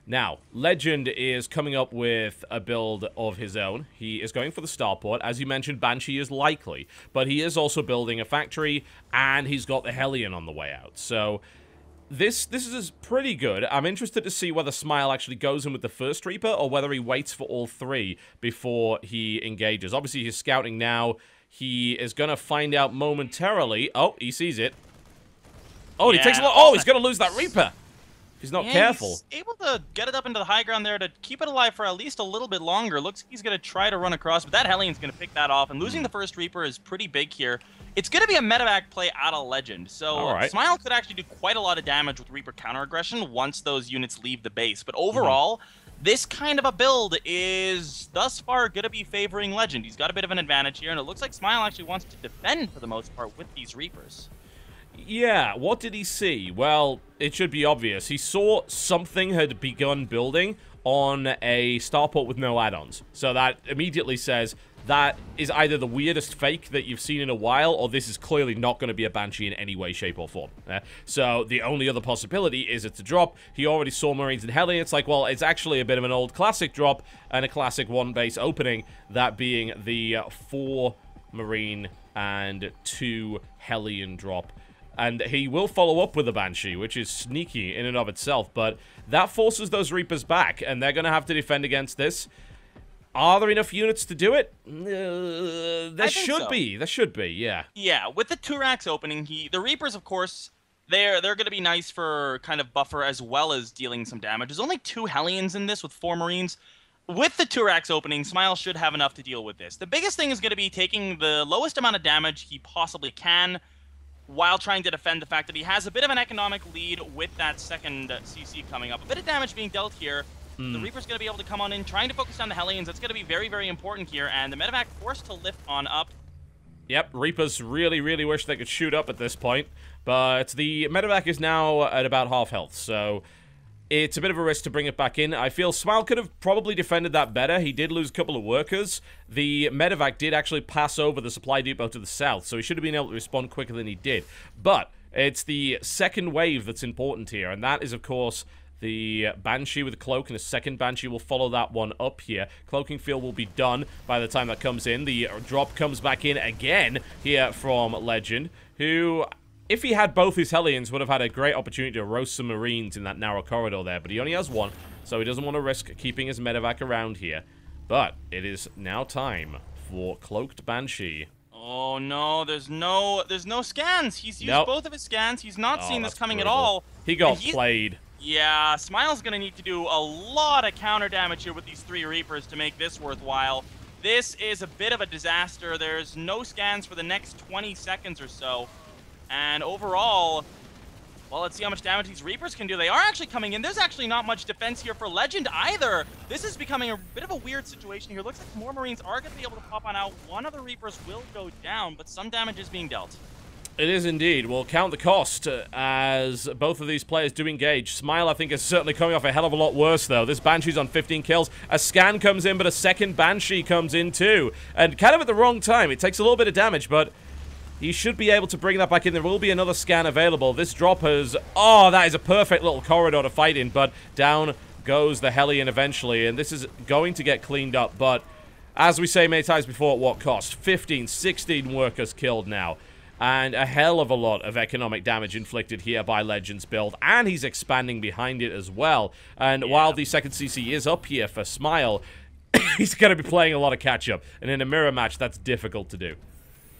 Now, Legend is coming up with a build of his own. He is going for the starport. As you mentioned, Banshee is likely, but he is also building a factory, and he's got the Hellion on the way out. So... This this is pretty good. I'm interested to see whether Smile actually goes in with the first Reaper or whether he waits for all three before he engages. Obviously, he's scouting now. He is going to find out momentarily. Oh, he sees it. Oh, yeah. He takes a lot. Oh, he's going to lose that Reaper. He's not yeah, careful. He's able to get it up into the high ground there to keep it alive for at least a little bit longer. Looks like he's going to try to run across, but that Hellion's going to pick that off. And losing the first Reaper is pretty big here. It's going to be a medevac play out of Legend. So right. Smile could actually do quite a lot of damage with Reaper counter-aggression once those units leave the base. But overall, mm-hmm. this kind of a build is thus far going to be favoring Legend. He's got a bit of an advantage here, and it looks like Smile actually wants to defend for the most part with these Reapers. Yeah, what did he see? Well, it should be obvious. He saw something had begun building on a starport with no add-ons. So that immediately says that is either the weirdest fake that you've seen in a while, or this is clearly not going to be a Banshee in any way, shape, or form. Uh, so the only other possibility is it's a drop. He already saw Marines and Hellion. It's like, well, it's actually a bit of an old classic drop and a classic one-base opening, that being the uh, four Marine and two Hellion drop and he will follow up with a Banshee, which is sneaky in and of itself, but that forces those Reapers back, and they're going to have to defend against this. Are there enough units to do it? Uh, there should so. be. There should be, yeah. Yeah, with the Turax opening, he, the Reapers, of course, they're, they're going to be nice for kind of buffer as well as dealing some damage. There's only two Hellions in this with four Marines. With the Turax opening, Smile should have enough to deal with this. The biggest thing is going to be taking the lowest amount of damage he possibly can while trying to defend the fact that he has a bit of an economic lead with that second C C coming up. A bit of damage being dealt here. Mm. The Reaper's going to be able to come on in, trying to focus on the Hellions. That's going to be very, very important here, and the Medevac forced to lift on up. Yep, Reapers really, really wish they could shoot up at this point, but the Medevac is now at about half health, so it's a bit of a risk to bring it back in. I feel Smile could have probably defended that better. He did lose a couple of workers. The Medevac did actually pass over the supply depot to the south, so he should have been able to respond quicker than he did. But it's the second wave that's important here, and that is, of course, the Banshee with Cloak, and a second Banshee will follow that one up here. Cloaking field will be done by the time that comes in. The drop comes back in again here from Legend, who, if he had both his Hellions, would have had a great opportunity to roast some Marines in that narrow corridor there, but he only has one, so he doesn't want to risk keeping his Medevac around here. But it is now time for Cloaked Banshee. Oh no, there's no there's no scans. He's used nope. both of his scans. He's not oh, seen this coming brutal. at all. He got played. Yeah, Smile's going to need to do a lot of counter damage here with these three Reapers to make this worthwhile. This is a bit of a disaster. There's no scans for the next twenty seconds or so. And overall, well, let's see how much damage these Reapers can do. They are actually coming in. There's actually not much defense here for Legend either. This is becoming a bit of a weird situation here. Looks like more Marines are going to be able to pop on out. One of the Reapers will go down, but some damage is being dealt. It is indeed. We'll count the cost as both of these players do engage. Smile, I think, is certainly coming off a hell of a lot worse, though. This Banshee's on fifteen kills. A scan comes in, but a second Banshee comes in, too. And kind of at the wrong time. It takes a little bit of damage, but he should be able to bring that back in. There will be another scan available. This drop has... Oh, that is a perfect little corridor to fight in, but down goes the Hellion eventually, and this is going to get cleaned up, but as we say many times before, at what cost? fifteen, sixteen workers killed now. And a hell of a lot of economic damage inflicted here by Legend's build. And he's expanding behind it as well. And yeah. while the second C C is up here for Smile, he's going to be playing a lot of catch-up. And in a mirror match, that's difficult to do.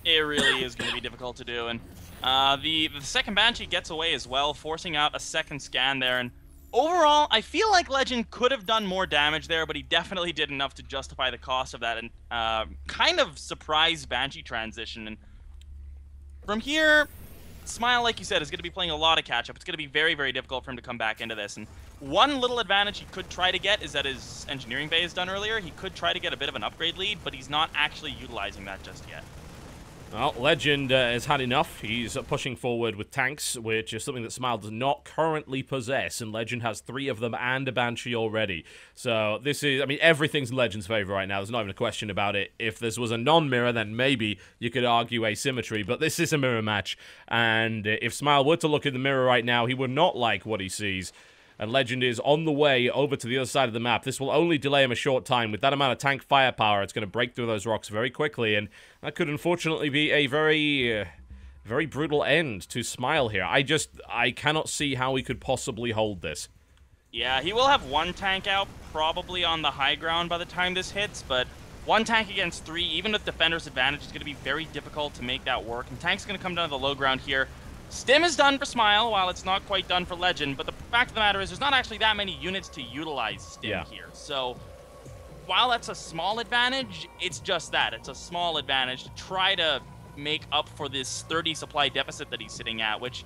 It really is going to be difficult to do. And uh, the, the second Banshee gets away as well, forcing out a second scan there. And overall, I feel like Legend could have done more damage there, but he definitely did enough to justify the cost of that. And uh, kind of surprise Banshee transition. And from here, Smile, like you said, is going to be playing a lot of catch-up. It's going to be very, very difficult for him to come back into this. And one little advantage he could try to get is that his engineering bay is done earlier. He could try to get a bit of an upgrade lead, but he's not actually utilizing that just yet. Well, Legend uh, has had enough. He's uh, pushing forward with tanks, which is something that Smile does not currently possess, and Legend has three of them and a Banshee already. So this is, I mean, everything's in Legend's favor right now. There's not even a question about it. If this was a non-mirror, then maybe you could argue asymmetry, but this is a mirror match, and if Smile were to look in the mirror right now, he would not like what he sees. And Legend is on the way over to the other side of the map. This will only delay him a short time. With that amount of tank firepower, it's going to break through those rocks very quickly, and that could unfortunately be a very, uh, very brutal end to Smile here. I just, I cannot see how he could possibly hold this. Yeah, he will have one tank out, probably on the high ground by the time this hits, but one tank against three, even with Defender's advantage, is going to be very difficult to make that work, and tank's going to come down to the low ground here. Stim is done for Smile, while it's not quite done for Legend, but the fact of the matter is there's not actually that many units to utilize Stim yeah. here. So while that's a small advantage, it's just that. It's a small advantage to try to make up for this thirty supply deficit that he's sitting at, which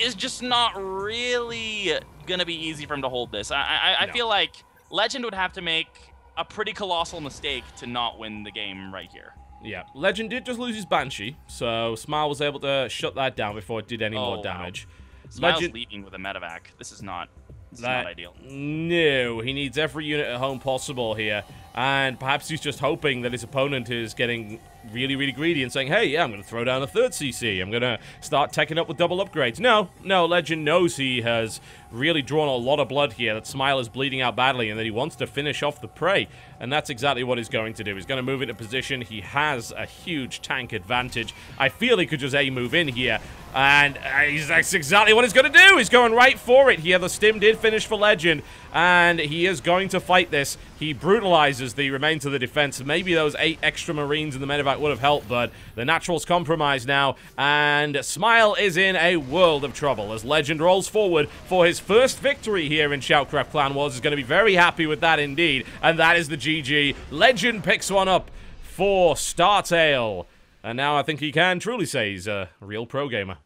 is just not really going to be easy for him to hold this. I, I, I no. feel like Legend would have to make a pretty colossal mistake to not win the game right here. Yeah, Legend did just lose his Banshee, so Smile was able to shut that down before it did any oh, more damage. Wow. Smile's Legend... leaving with a Medevac. This is not, this that... is not ideal. No, he needs every unit at home possible here, and perhaps he's just hoping that his opponent is getting really, really greedy and saying, hey, yeah, I'm going to throw down a third C C. I'm going to start teching up with double upgrades. No, no, Legend knows he has really drawn a lot of blood here, that Smile is bleeding out badly, and that he wants to finish off the prey. And that's exactly what he's going to do. He's going to move into position. He has a huge tank advantage. I feel he could just A move in here And uh, that's exactly what he's going to do. He's going right for it here. The stim did finish for Legend, and he is going to fight this. He brutalizes the remains of the defense. Maybe those eight extra Marines in the medevac would have helped, but the Natural's compromised now, and Smile is in a world of trouble as Legend rolls forward for his first victory here in Shoutcraft Clan Wars. Is going to be very happy with that indeed, and that is the G G. Legend picks one up for StarTale, and now I think he can truly say he's a real pro gamer.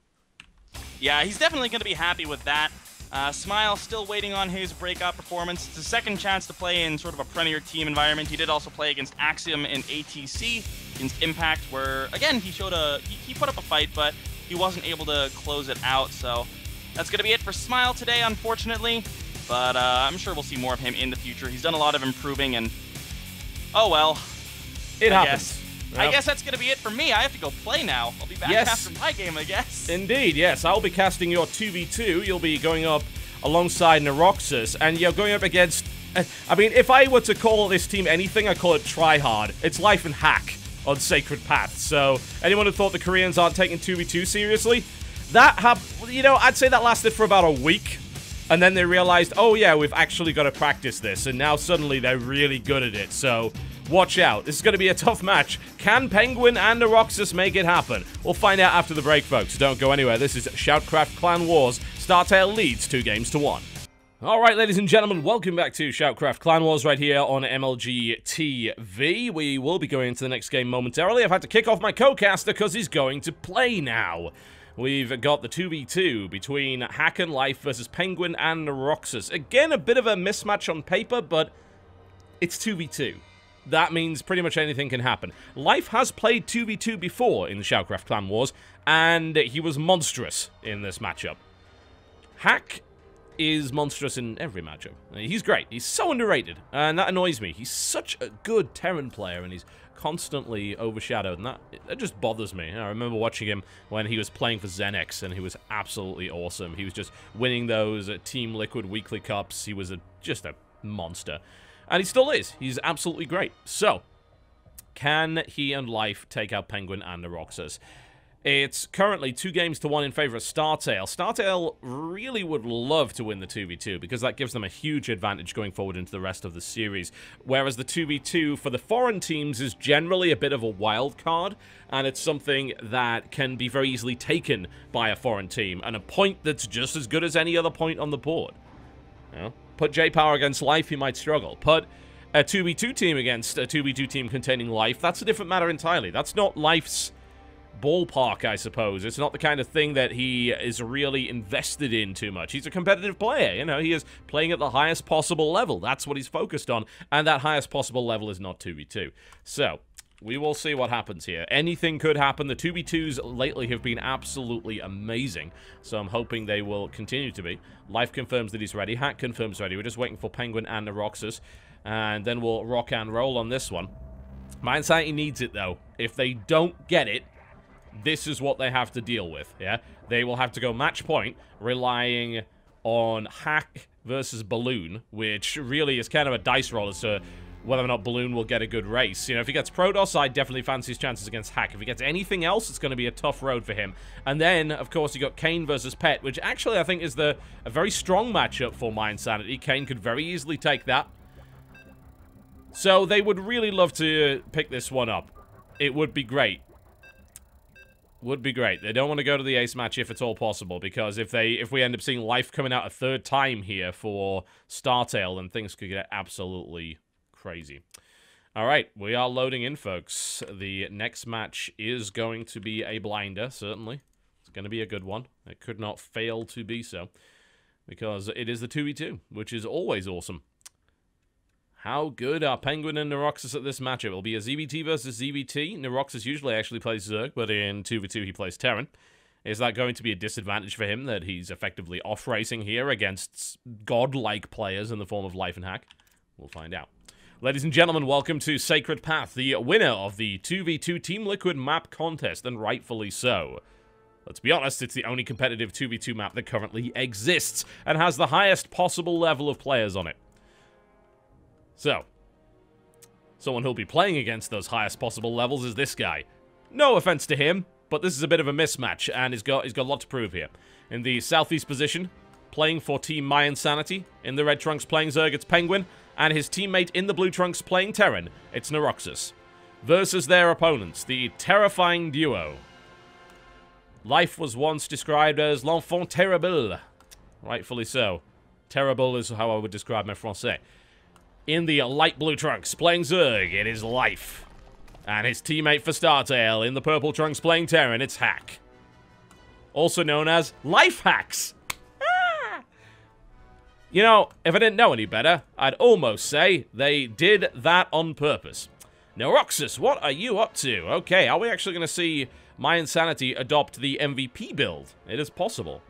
Yeah, he's definitely going to be happy with that. Uh, Smile still waiting on his breakout performance. It's a second chance to play in sort of a premier team environment. He did also play against Axiom and A T C, against Impact, where, again, he showed a... He, he put up a fight, but he wasn't able to close it out, so that's going to be it for Smile today, unfortunately. But uh, I'm sure we'll see more of him in the future. He's done a lot of improving, and... Oh, well. It I happens. Guess. Yep. I guess that's going to be it for me. I have to go play now. I'll be back yes. after my game, I guess. Indeed, yes. I'll be casting your two v two. You'll be going up alongside Neroxus, and you're going up against... Uh, I mean, if I were to call this team anything, I call it Try Hard. It's Life and Hack on Sacred Path. So, anyone who thought the Koreans aren't taking two v two seriously? That happened... You know, I'd say that lasted for about a week. And then they realized, oh yeah, we've actually got to practice this. And now suddenly they're really good at it. So... watch out. This is going to be a tough match. Can Penguin and Neroxus make it happen? We'll find out after the break, folks. Don't go anywhere. This is Shoutcraft Clan Wars. StarTale leads two games to one. Alright, ladies and gentlemen, welcome back to Shoutcraft Clan Wars right here on M L G T V. We will be going into the next game momentarily. I've had to kick off my co-caster because he's going to play now. We've got the two v two between Hack and Life versus Penguin and Neroxus. Again, a bit of a mismatch on paper, but it's two v two. That means pretty much anything can happen. Life has played two v two before in the Shoutcraft Clan Wars, and he was monstrous in this matchup. Hack is monstrous in every matchup. He's great. He's so underrated, and that annoys me. He's such a good Terran player, and he's constantly overshadowed, and that, that just bothers me. I remember watching him when he was playing for Xenex, and he was absolutely awesome. He was just winning those Team Liquid Weekly Cups. He was a, just a monster. And he still is. He's absolutely great. So, can he and Life take out Penguin and Neroxus? It's currently two games to one in favor of StarTale. StarTale really would love to win the two v two because that gives them a huge advantage going forward into the rest of the series. Whereas the two v two for the foreign teams is generally a bit of a wild card, and it's something that can be very easily taken by a foreign team, and a point that's just as good as any other point on the board. You know? Put J-Power against Life, he might struggle. Put a two v two team against a two v two team containing Life, that's a different matter entirely. That's not Life's ballpark, I suppose. It's not the kind of thing that he is really invested in too much. He's a competitive player, you know. He is playing at the highest possible level. That's what he's focused on, and that highest possible level is not two v two. So... we will see what happens here. Anything could happen. The two v twos lately have been absolutely amazing, so I'm hoping they will continue to be. Life confirms that he's ready. Hack confirms ready. We're just waiting for Penguin and Neroxus, and then we'll rock and roll on this one. mYinsanity needs it, though. If they don't get it, this is what they have to deal with, yeah? They will have to go match point, relying on Hack versus Balloon, which really is kind of a dice roll as to... whether or not Balloon will get a good race. You know, if he gets Protoss, I definitely fancy his chances against Hack. If he gets anything else, it's going to be a tough road for him. And then, of course, you got Kane versus Pet, which actually I think is the a very strong matchup for mYinsanity. Kane could very easily take that. So they would really love to pick this one up. It would be great. Would be great. They don't want to go to the ace match if at all possible, because if they if we end up seeing Life coming out a third time here for StarTale, then things could get absolutely... crazy. All right, we are loading in, folks. The next match is going to be a blinder, certainly. It's going to be a good one. It could not fail to be so, because it is the two v two, which is always awesome. How good are Penguin and Neroxus at this matchup? It'll be a Z B T versus Z B T. Neroxus usually actually plays Zerg, but in two v two he plays Terran. Is that going to be a disadvantage for him, that he's effectively off-racing here against godlike players in the form of Life and Hack? We'll find out. Ladies and gentlemen, welcome to Sacred Path, the winner of the two v two Team Liquid map contest, and rightfully so. Let's be honest, it's the only competitive two v two map that currently exists, and has the highest possible level of players on it. So, someone who'll be playing against those highest possible levels is this guy. No offense to him, But this is a bit of a mismatch, and he's got he's got a lot to prove here. In the southeast position, playing for Team mYinsanity. In the red trunks, playing Zerg, it's Penguin. And his teammate in the blue trunks, playing Terran, it's Neroxus. Versus their opponents, the terrifying duo. Life was once described as l'enfant terrible. Rightfully so. Terrible is how I would describe my Francais. In the light blue trunks, playing Zerg, it is Life. And his teammate for StarTale, in the purple trunks, playing Terran, it's Hack. Also known as Life Hacks. Ah! You know, if I didn't know any better, I'd almost say they did that on purpose. Neroxus, what are you up to? Okay, are we actually going to see mYinsanity adopt the M V P build? It is possible.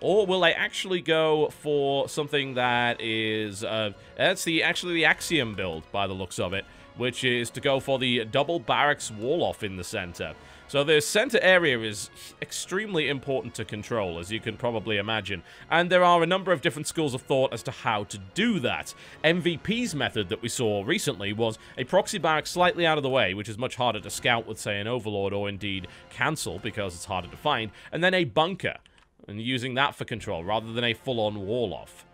Or will they actually go for something that is... Uh, that's the actually the Axiom build, by the looks of it, which is to go for the double barracks wall-off in the center. So the center area is extremely important to control, as you can probably imagine. And there are a number of different schools of thought as to how to do that. M V P's method that we saw recently was a proxy barracks slightly out of the way, which is much harder to scout with, say, an overlord or indeed cancel because it's harder to find, and then a bunker, and using that for control rather than a full-on wall-off.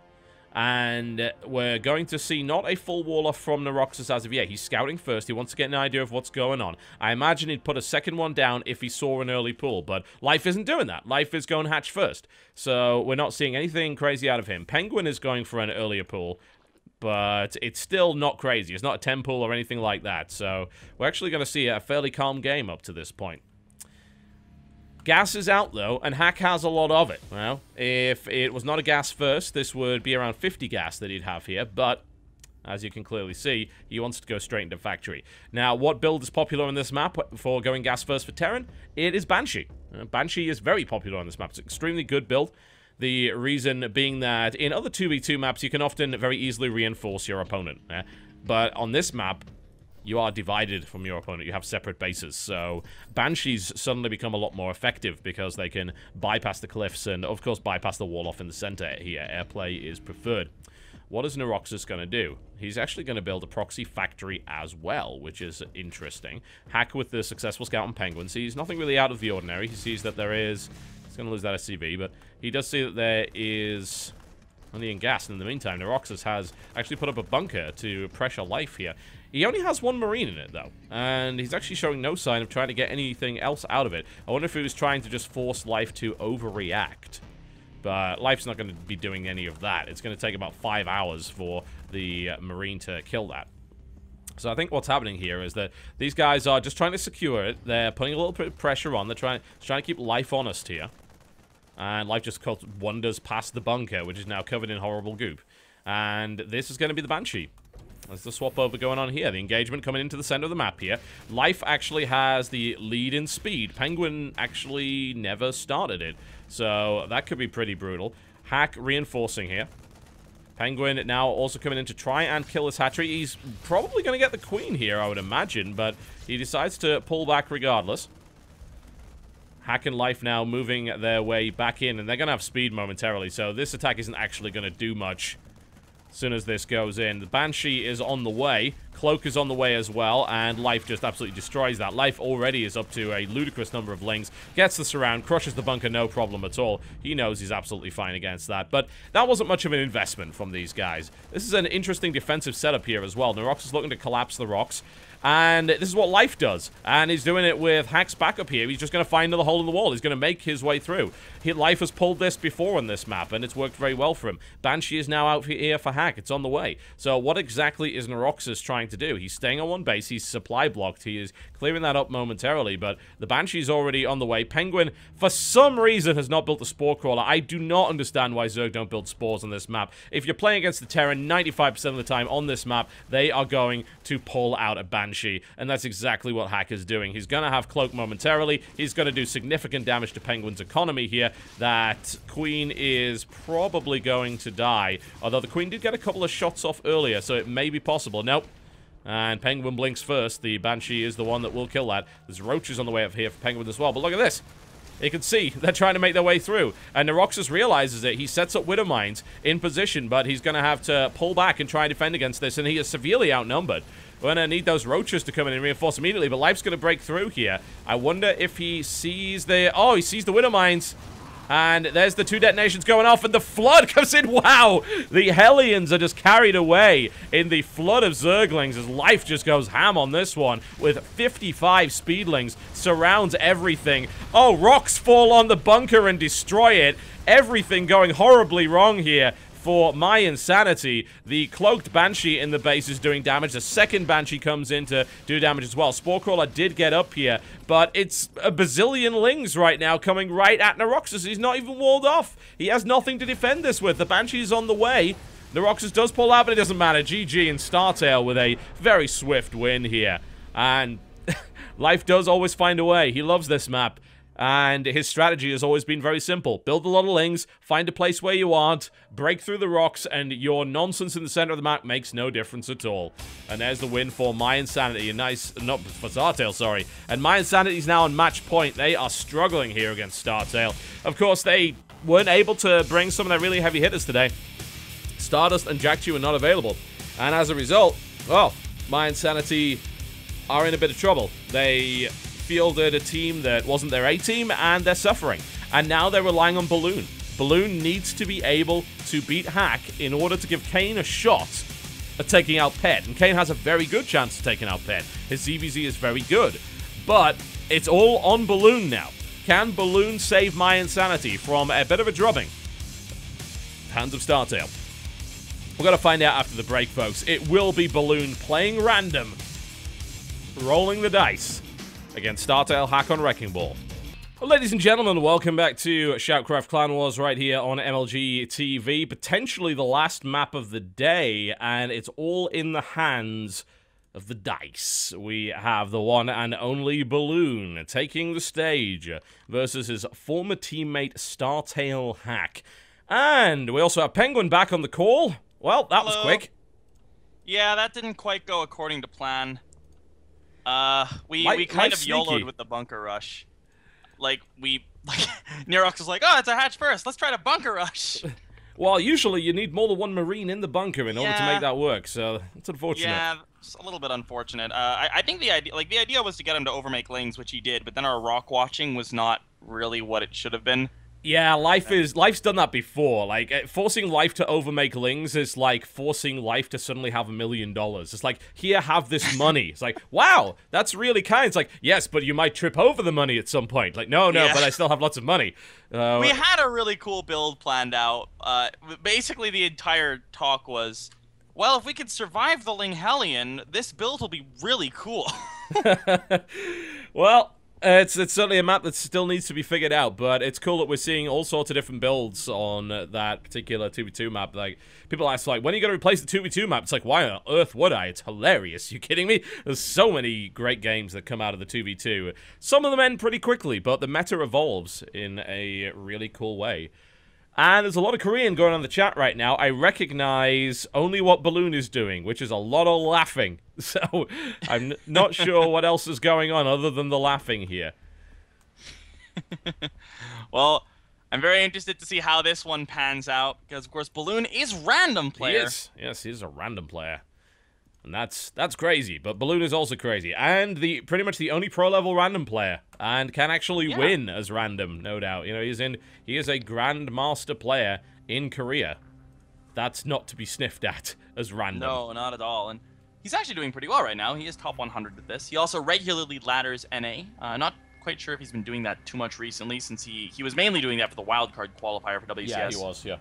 And we're going to see not a full wall-off from Neroxus as of yet. He's scouting first. He wants to get an idea of what's going on. I imagine he'd put a second one down if he saw an early pull, but Life isn't doing that. Life is going hatch first. So we're not seeing anything crazy out of him. Penguin is going for an earlier pull, but it's still not crazy. It's not a ten pull or anything like that. So we're actually going to see a fairly calm game up to this point. Gas is out, though, and Hack has a lot of it. Well, if it was not a gas first, this would be around fifty gas that he'd have here, but as you can clearly see, he wants to go straight into factory. Now, what build is popular on this map for going gas first for Terran? It is Banshee. Banshee is very popular on this map. It's an extremely good build. The reason being that in other two v two maps, you can often very easily reinforce your opponent. But on this map, you are divided from your opponent. You have separate bases. So Banshees suddenly become a lot more effective because they can bypass the cliffs and, of course, bypass the wall off in the center here. Airplay is preferred. What is Neroxus going to do? He's actually going to build a proxy factory as well, which is interesting. Hack with the successful scout on Penguin sees nothing really out of the ordinary. He sees that there is... He's going to lose that S C V, but he does see that there is... money and gas. And in the meantime, Neroxus has actually put up a bunker to pressure Life here. He only has one Marine in it, though, and he's actually showing no sign of trying to get anything else out of it. I wonder if he was trying to just force Life to overreact, but Life's not going to be doing any of that. It's going to take about five hours for the Marine to kill that. So I think what's happening here is that these guys are just trying to secure it. They're putting a little bit of pressure on. They're trying, trying to keep Life honest here, and Life just wanders past the bunker, which is now covered in horrible goop. And this is going to be the Banshee. There's the swap over going on here. The engagement coming into the center of the map here. Life actually has the lead in speed. Penguin actually never started it. So that could be pretty brutal. Hack reinforcing here. Penguin now also coming in to try and kill his hatchery. He's probably going to get the queen here, I would imagine. But he decides to pull back regardless. Hack and Life now moving their way back in. And they're going to have speed momentarily. So this attack isn't actually going to do much. As soon as this goes in, the Banshee is on the way. Cloak is on the way as well, and Life just absolutely destroys that. Life already is up to a ludicrous number of lings. Gets the surround, crushes the bunker, no problem at all. He knows he's absolutely fine against that, but that wasn't much of an investment from these guys. This is an interesting defensive setup here as well. Neroxus is looking to collapse the rocks, and this is what Life does, and he's doing it with Hack's back up here. He's just going to find another hole in the wall. He's going to make his way through. He, Life has pulled this before on this map, and it's worked very well for him. Banshee is now out here for Hack. It's on the way. So what exactly is Neroxus trying to do? He's staying on one base. He's supply blocked. He is clearing that up momentarily, but the Banshee's already on the way. Penguin, for some reason, has not built a Spore Crawler. I do not understand why Zerg don't build Spores on this map. If you're playing against the Terran, ninety-five percent of the time on this map, they are going to pull out a Banshee, and that's exactly what Hack is doing. He's going to have Cloak momentarily. He's going to do significant damage to Penguin's economy here. That Queen is probably going to die, although the Queen did get a couple of shots off earlier, so it may be possible. Nope. And Penguin blinks first. The Banshee is the one that will kill that. There's roaches on the way up here for Penguin as well. But look at this. You can see they're trying to make their way through. And Neroxus realizes it. He sets up Widow Mines in position, but he's going to have to pull back and try and defend against this. And he is severely outnumbered. We're going to need those roaches to come in and reinforce immediately, but Life's going to break through here. I wonder if he sees the... Oh, he sees the Winter Mines. And there's the two detonations going off, and the flood comes in. Wow! The Hellions are just carried away in the flood of Zerglings as Life just goes ham on this one with fifty-five Speedlings, surrounds everything. Oh, rocks fall on the bunker and destroy it. Everything going horribly wrong here. For mYinsanity, the Cloaked Banshee in the base is doing damage. The second Banshee comes in to do damage as well. Sporecrawler did get up here, but it's a bazillion Lings right now coming right at Neroxus. He's not even walled off. He has nothing to defend this with. The Banshee is on the way. Neroxus does pull out, but it doesn't matter. G G and StarTale with a very swift win here. And Life does always find a way. He loves this map. And his strategy has always been very simple. Build a lot of Lings, find a place where you aren't, break through the rocks, and your nonsense in the center of the map makes no difference at all. And there's the win for mYinsanity. A nice... Not for StarTale, sorry. And mYinsanity's now on match point. They are struggling here against StarTale. Of course, they weren't able to bring some of their really heavy hitters today. Stardust and Jokji were not available. And as a result, well, mYinsanity are in a bit of trouble. They... fielded a team that wasn't their A team, and they're suffering. And now they're relying on Balloon. Balloon needs to be able to beat Hack in order to give Kane a shot at taking out Pet. And Kane has a very good chance of taking out Pet. His Z B Z is very good. But it's all on Balloon now. Can Balloon save mYinsanity from a bit of a drubbing? Hands of StarTale. We're going to find out after the break, folks. It will be Balloon playing random, rolling the dice against StarTale, Hack on Wrecking Ball. Well, ladies and gentlemen, welcome back to Shoutcraft Clan Wars right here on M L G T V. Potentially the last map of the day, and it's all in the hands of the dice. We have the one and only Balloon taking the stage versus his former teammate StarTale Hack. And we also have Penguin back on the call. Well, that Hello. was quick. Yeah, that didn't quite go according to plan. Uh, we, light, we kind of sneaky. YOLO'd with the bunker rush. Like, we... Like, Nerox was like, oh, it's a hatch first. Let's try to bunker rush. Well, usually you need more than one Marine in the bunker in yeah. order to make that work, so it's unfortunate. Yeah, it's a little bit unfortunate. Uh, I, I think the idea, like, the idea was to get him to overmake Lings, which he did, but then our rock watching was not really what it should have been. Yeah, Life is Life's done that before. Like, forcing Life to overmake Lings is like forcing Life to suddenly have a million dollars. It's like, here, have this money. It's like, wow, that's really kind. It's like, yes, but you might trip over the money at some point. Like, no, no, yeah. but I still have lots of money. Uh, we had a really cool build planned out. Uh, basically, the entire talk was, well, if we could survive the Ling Hellion, this build will be really cool. Well... Uh, it's, it's certainly a map that still needs to be figured out, but it's cool that we're seeing all sorts of different builds on uh, that particular two v two map. Like, people ask, like, when are you going to replace the two v two map? It's like, why on earth would I? It's hilarious. You kidding me? There's so many great games that come out of the two v two. Some of them end pretty quickly, but the meta evolves in a really cool way. And there's a lot of Korean going on in the chat right now. I recognize only what Balloon is doing, which is a lot of laughing. So I'm not sure what else is going on other than the laughing here. Well, I'm very interested to see how this one pans out because, of course, Balloon is random player. He is. Yes, he is a random player. And that's that's crazy, but Balloon is also crazy. And the pretty much the only pro-level random player, and can actually yeah. win as random, no doubt. You know, he's in, he is a grandmaster player in Korea. That's not to be sniffed at as random. No, not at all. And he's actually doing pretty well right now. He is top one hundred at this. He also regularly ladders N A. Uh, not quite sure if he's been doing that too much recently, since he, he was mainly doing that for the wildcard qualifier for W C S. Yeah, he was, yeah.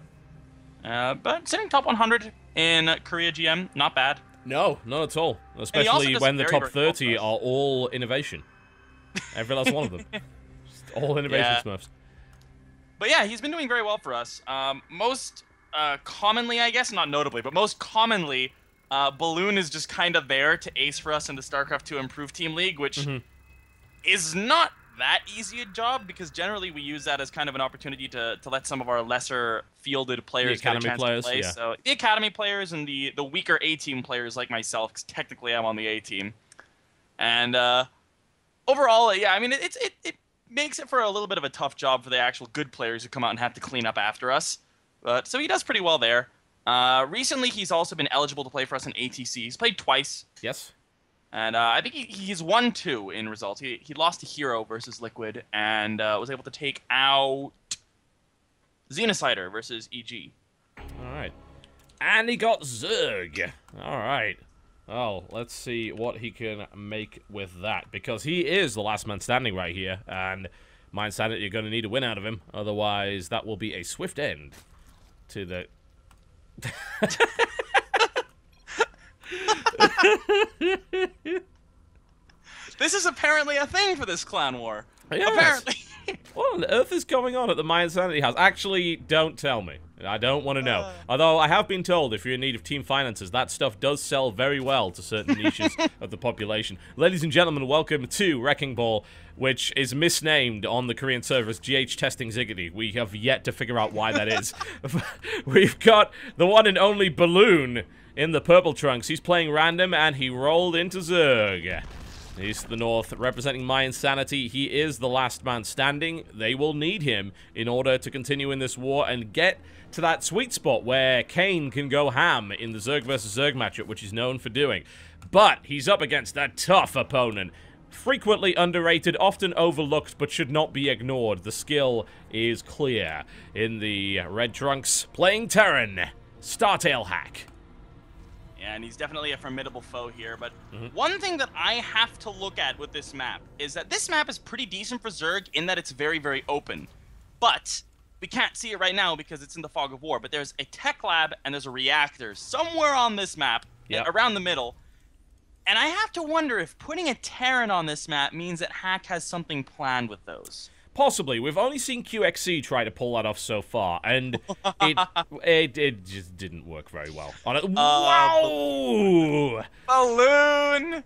Uh, but sitting top one hundred in Korea G M, not bad. No, not at all. Especially when the top thirty are all innovation. Every last one of them. Just all innovation yeah. smurfs. But yeah, he's been doing very well for us. Um, most uh, commonly, I guess, not notably, but most commonly, uh, Balloon is just kind of there to ace for us in the StarCraft two Improved Team League, which mm-hmm. is not that easy a job, because generally we use that as kind of an opportunity to, to let some of our lesser fielded players get a chance players, to play. Yeah. So the academy players and the, the weaker A-team players like myself, because technically I'm on the A-team. And uh, overall, yeah, I mean, it, it, it makes it for a little bit of a tough job for the actual good players who come out and have to clean up after us. But, so he does pretty well there. Uh, recently, he's also been eligible to play for us in A T C. He's played twice. Yes. And uh, I think he, he's one two in results. He, he lost to Hero versus Liquid and uh, was able to take out Xenocider versus E G. All right. And he got Zerg. All right. Well, let's see what he can make with that, because he is the last man standing right here, and mYinsanity, you're going to need a win out of him. Otherwise, that will be a swift end to the... This is apparently a thing for this clan war. Yes. Apparently. What on earth is going on at the mYinsanity house? Actually, don't tell me. I don't want to know. Uh, Although I have been told if you're in need of team finances, that stuff does sell very well to certain niches of the population. Ladies and gentlemen, welcome to Wrecking Ball, which is misnamed on the Korean server as G H Testing Ziggity. We have yet to figure out why that is. We've got the one and only Balloon in the purple trunks. He's playing random and he rolled into Zerg. He's the North, representing mYinsanity. He is the last man standing. They will need him in order to continue in this war and get to that sweet spot where Kane can go ham in the Zerg versus Zerg matchup, which he's known for doing. But he's up against a tough opponent. Frequently underrated, often overlooked, but should not be ignored. The skill is clear. In the red trunks, playing Terran, StarTale Hack. Yeah, and he's definitely a formidable foe here, but mm-hmm. one thing that I have to look at with this map is that this map is pretty decent for Zerg in that it's very, very open. But we can't see it right now because it's in the fog of war, but there's a tech lab and there's a reactor somewhere on this map, yep. around the middle, and I have to wonder if putting a Terran on this map means that Hack has something planned with those. Possibly. We've only seen Q X C try to pull that off so far, and it it, it just didn't work very well. On it. Uh, wow! Balloon!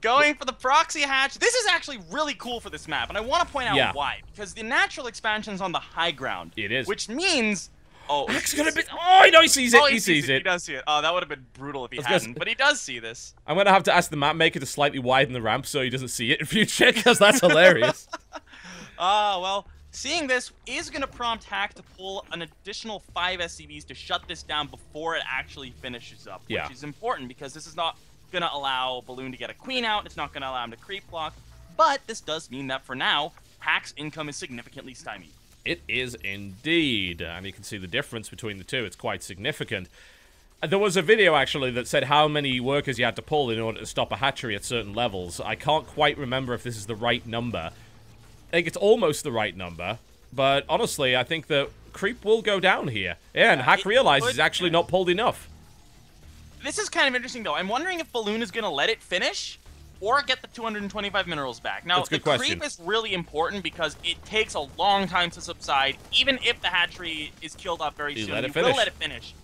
Going for the proxy hatch. This is actually really cool for this map, and I want to point out yeah. why. Because the natural expansion's on the high ground. It is. Which means... Oh, Hack's gonna be... oh no, he sees it! Oh, he, he sees, sees it. it! He does see it. Oh, that would have been brutal if he hadn't, but he does see this. I'm gonna have to ask the map maker to slightly widen the ramp so he doesn't see it in future, because that's hilarious. Ah, uh, well, seeing this is going to prompt Hack to pull an additional five S C Vs to shut this down before it actually finishes up, which yeah. is important because this is not going to allow Balloon to get a queen out. It's not going to allow him to creep block, but this does mean that for now, Hack's income is significantly stymied. It is indeed, and you can see the difference between the two. It's quite significant. There was a video, actually, that said how many workers you had to pull in order to stop a hatchery at certain levels. I can't quite remember if this is the right number. I think it's almost the right number, but honestly, I think the creep will go down here. Yeah, and yeah, Hack realizes he's actually not pulled enough. This is kind of interesting, though. I'm wondering if Balloon is going to let it finish or get the two hundred twenty-five minerals back. Now, the question. creep is really important because it takes a long time to subside, even if the hatchery is killed off very he's soon. Let it finish. Will let it finish.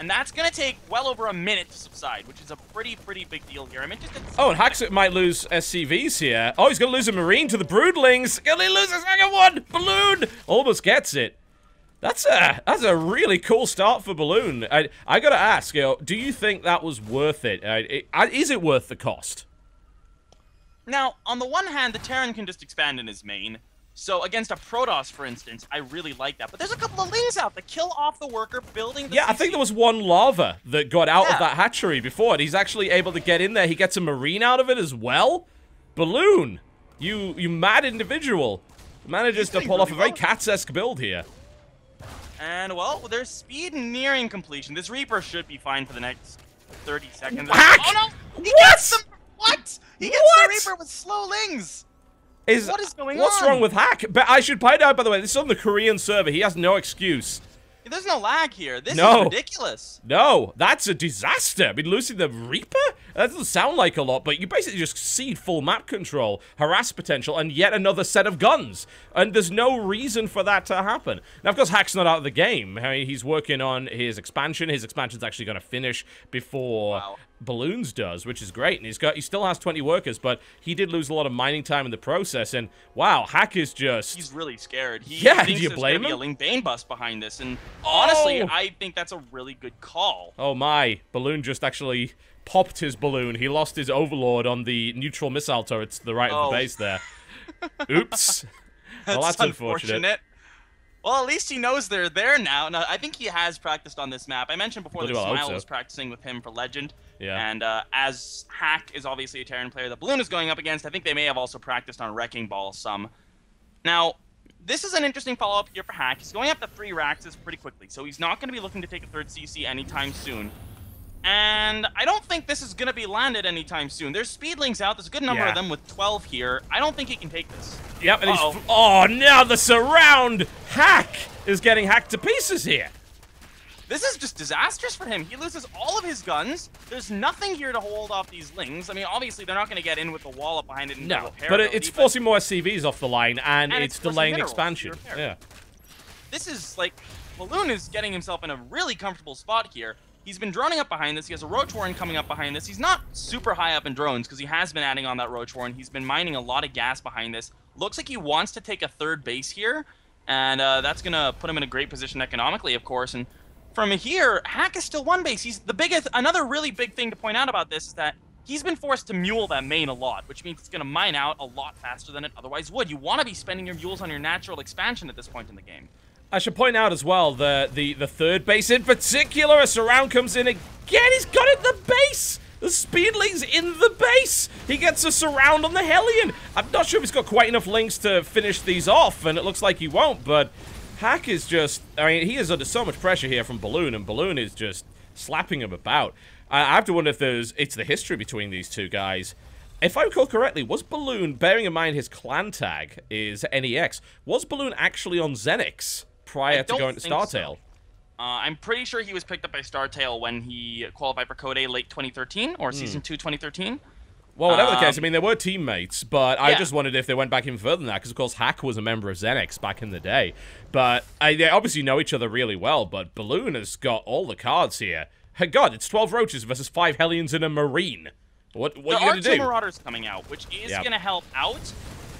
And that's going to take well over a minute to subside, which is a pretty, pretty big deal here. I'm interested to see oh, and Hacksuit might lose S C Vs here. Oh, he's going to lose a Marine to the Broodlings. Going to lose a second one. Balloon almost gets it. That's a that's a really cool start for Balloon. I I got to ask, you know, do you think that was worth it? Uh, it uh, is it worth the cost? Now, on the one hand, the Terran can just expand in his main. So against a Protoss, for instance, I really like that. But there's a couple of lings out that kill off the worker building the Yeah, C C. I think there was one Lava that got out yeah. of that hatchery before, and he's actually able to get in there. He gets a Marine out of it as well. Balloon, you you mad individual. Manages to pull really off a very Cats-esque build here. And, well, there's speed nearing completion. This Reaper should be fine for the next thirty seconds. Hack! Oh, no! He what? Gets the, what? He gets what? the Reaper with slow lings. Is, what is going what's on? What's wrong with Hack? But I should point out, by the way, this is on the Korean server. He has no excuse. There's no lag here. This no. is ridiculous. No, that's a disaster. I mean, losing the Reaper? That doesn't sound like a lot, but you basically just cede full map control, harass potential, and yet another set of guns. And there's no reason for that to happen. Now, of course, Hack's not out of the game. I mean, he's working on his expansion. His expansion's actually going to finish before... Wow. Balloons does, which is great, and he's got he still has twenty workers, but he did lose a lot of mining time in the process. And wow, Hack is just he's really scared. He yeah, do you blame him? Yelling Bane bus behind this, and oh! honestly, I think that's a really good call. Oh my, Balloon just actually popped his balloon. He lost his Overlord on the neutral missile turret to the right oh. of the base there. Oops, that's, well, that's unfortunate. unfortunate. Well, at least he knows they're there now. Now, I think he has practiced on this map. I mentioned before that Smile so. was practicing with him for Legend. Yeah. And uh, as Hack is obviously a Terran player that Balloon is going up against, I think they may have also practiced on Wrecking Ball some. Now, this is an interesting follow-up here for Hack. He's going up to three Raxes pretty quickly, so he's not going to be looking to take a third C C anytime soon. And I don't think this is going to be landed anytime soon. There's Speedlings out. There's a good number yeah. of them with twelve here. I don't think he can take this. Yep. And Uh-oh. he's oh, now the surround. Hack is getting hacked to pieces here. This is just disastrous for him. He loses all of his guns. There's nothing here to hold off these Lings. I mean, obviously, they're not going to get in with the wall up behind it. And no, but it's forcing more S C Vs off the line, and, and it's, it's delaying expansion. Yeah. This is like, Balloon is getting himself in a really comfortable spot here. He's been droning up behind this. He has a Roach Warren coming up behind this. He's not super high up in drones because he has been adding on that Roach Warren. He's been mining a lot of gas behind this. Looks like he wants to take a third base here, and uh, that's going to put him in a great position economically, of course. And from here, Hack is still one base. He's the biggest. Another really big thing to point out about this is that he's been forced to mule that main a lot, which means it's going to mine out a lot faster than it otherwise would. You want to be spending your mules on your natural expansion at this point in the game. I should point out as well, the, the, the third base in particular, a surround comes in again, he's got it in the base! The Speedling's in the base! He gets a surround on the Hellion! I'm not sure if he's got quite enough Lings to finish these off, and it looks like he won't, but Hack is just, I mean, he is under so much pressure here from Balloon, and Balloon is just slapping him about. I, I have to wonder if there's, it's the history between these two guys. If I recall correctly, was Balloon, bearing in mind his clan tag is N E X, was Balloon actually on Xenex prior to going to StarTale? So. Uh, I'm pretty sure he was picked up by StarTale when he qualified for Code A late twenty thirteen or mm. Season two twenty thirteen. Well, whatever um, the case, I mean, they were teammates, but yeah. I just wondered if they went back even further than that, because, of course, Hack was a member of Xenex back in the day. But I, they obviously know each other really well, but Balloon has got all the cards here. Hey, God, it's twelve Roaches versus five Hellions and a Marine. What, what are you going to do? There are two Marauders coming out, which is yeah. going to help out.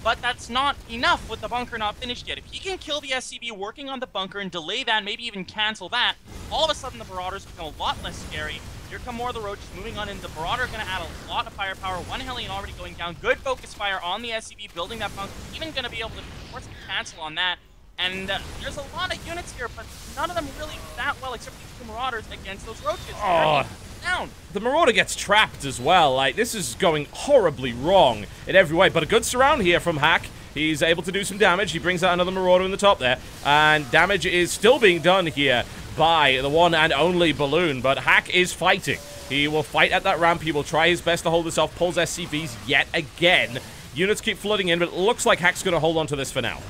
But that's not enough with the bunker not finished yet. If he can kill the S C V working on the bunker and delay that, maybe even cancel that, all of a sudden the Marauders become a lot less scary. Here come more of the Roaches moving on in. The Marauder going to add a lot of firepower. One Hellion already going down. Good focus fire on the S C V, building that bunker. Even going to be able to force a cancel on that. And uh, there's a lot of units here, but none of them really that well, except for the Marauders against those Roaches. Oh. Down. The Marauder gets trapped as well. Like, this is going horribly wrong in every way, but a good surround here from Hack. He's able to do some damage. He brings out another Marauder in the top there, and damage is still being done here by the one and only Balloon, but Hack is fighting. He will fight at that ramp. He will try his best to hold this off. Pulls S C Vs yet again. Units keep flooding in, but it looks like Hack's going to hold on to this for now.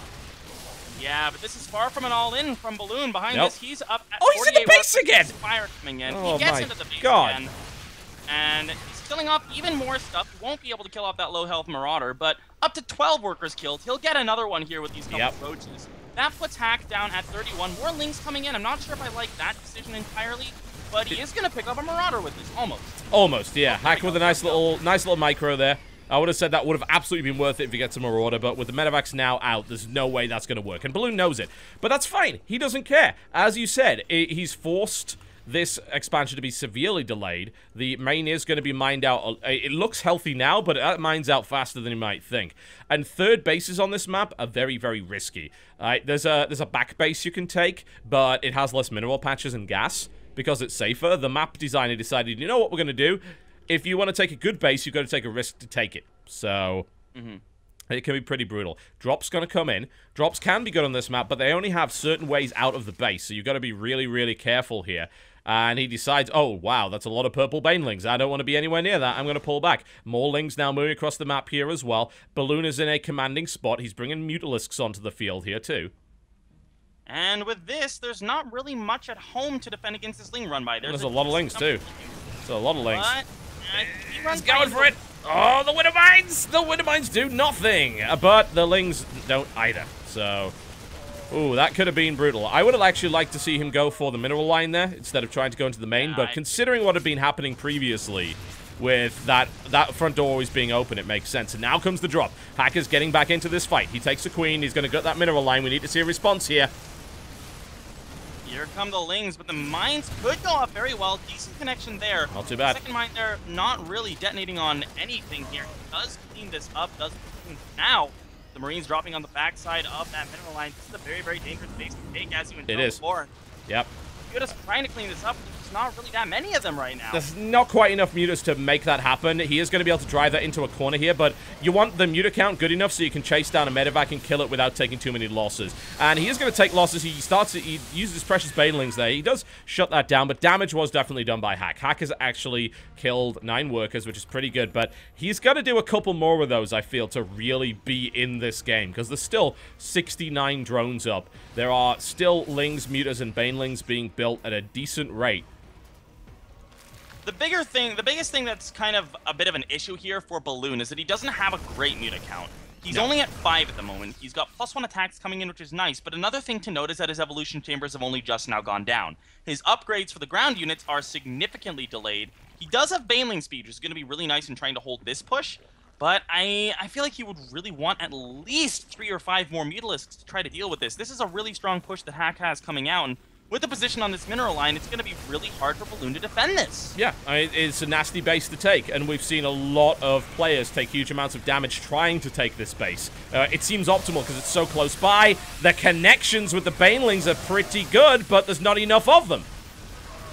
Yeah, but this is far from an all-in from Balloon. Behind nope. this, he's up at oh, he's in the base again! Fire coming in. Oh, he gets my into the base God. again. And he's killing off even more stuff. He won't be able to kill off that low-health Marauder, but up to twelve workers killed. He'll get another one here with these couple yep. Roaches. That puts Hack down at thirty-one. More Lings coming in. I'm not sure if I like that decision entirely, but he is going to pick up a Marauder with this, almost. Almost, yeah. Oh, Hack with a nice little, nice little micro there. I would have said that would have absolutely been worth it if he gets a Marauder, but with the Medivacs now out, there's no way that's going to work. And Balloon knows it. But that's fine. He doesn't care. As you said, it, he's forced this expansion to be severely delayed. The main is going to be mined out. It looks healthy now, but it mines out faster than you might think. And third bases on this map are very, very risky. Right, there's a there's a back base you can take, but it has less mineral patches and gas because it's safer. The map designer decided, you know what we're going to do? If you want to take a good base, you've got to take a risk to take it. So, mm-hmm. it can be pretty brutal. Drop's going to come in. Drops can be good on this map, but they only have certain ways out of the base. So, you've got to be really, really careful here. And he decides, oh, wow, that's a lot of purple Banelings. I don't want to be anywhere near that. I'm going to pull back. More Lings now moving across the map here as well. Balloon is in a commanding spot. He's bringing Mutalisks onto the field here, too. And with this, there's not really much at home to defend against this Ling run by. There's, there's a lot of Lings, too. There's a lot of Lings. But he's going for it. Oh, the Winter Mines! The Winter Mines do nothing, but the Lings don't either. So, ooh, that could have been brutal. I would have actually liked to see him go for the mineral line there instead of trying to go into the main, yeah, but I... considering what had been happening previously with that, that front door always being open, it makes sense. And now comes the drop. Hacker's getting back into this fight. He takes the queen. He's going to gut that mineral line. We need to see a response here. Here come the Lings, but the mines could go off very well. Decent connection there. Not too bad. Second mine there, not really detonating on anything here. He does clean this up, does clean. Now, the The Marines dropping on the backside of that mineral line. This is a very, very dangerous base to take, as you enjoyed before. Yep. Mutas trying to clean this up. There's not really that many of them right now. There's not quite enough Mutas to make that happen. He is going to be able to drive that into a corner here, but you want the Muta count good enough so you can chase down a Medivac and kill it without taking too many losses. And he is going to take losses. He starts to, he uses his Precious Banelings there. He does shut that down, but damage was definitely done by Hack. Hack has actually killed nine workers, which is pretty good, but he's got to do a couple more of those, I feel, to really be in this game, because there's still sixty-nine drones up. There are still Lings, Mutas, and Banelings being built at a decent rate. The bigger thing, the biggest thing that's kind of a bit of an issue here for Balloon is that he doesn't have a great Muta count. He's no. only at five at the moment. He's got plus one attacks coming in, which is nice, but another thing to note is that his evolution chambers have only just now gone down. His upgrades for the ground units are significantly delayed. He does have Baneling speed, which is going to be really nice in trying to hold this push, but I, I feel like he would really want at least three or five more Mutalisks to try to deal with this. This is a really strong push that Hack has coming out, and with the position on this mineral line, it's going to be really hard for Balloon to defend this. Yeah, I mean, it's a nasty base to take, and we've seen a lot of players take huge amounts of damage trying to take this base. Uh, it seems optimal because it's so close by. The connections with the Banelings are pretty good, but there's not enough of them.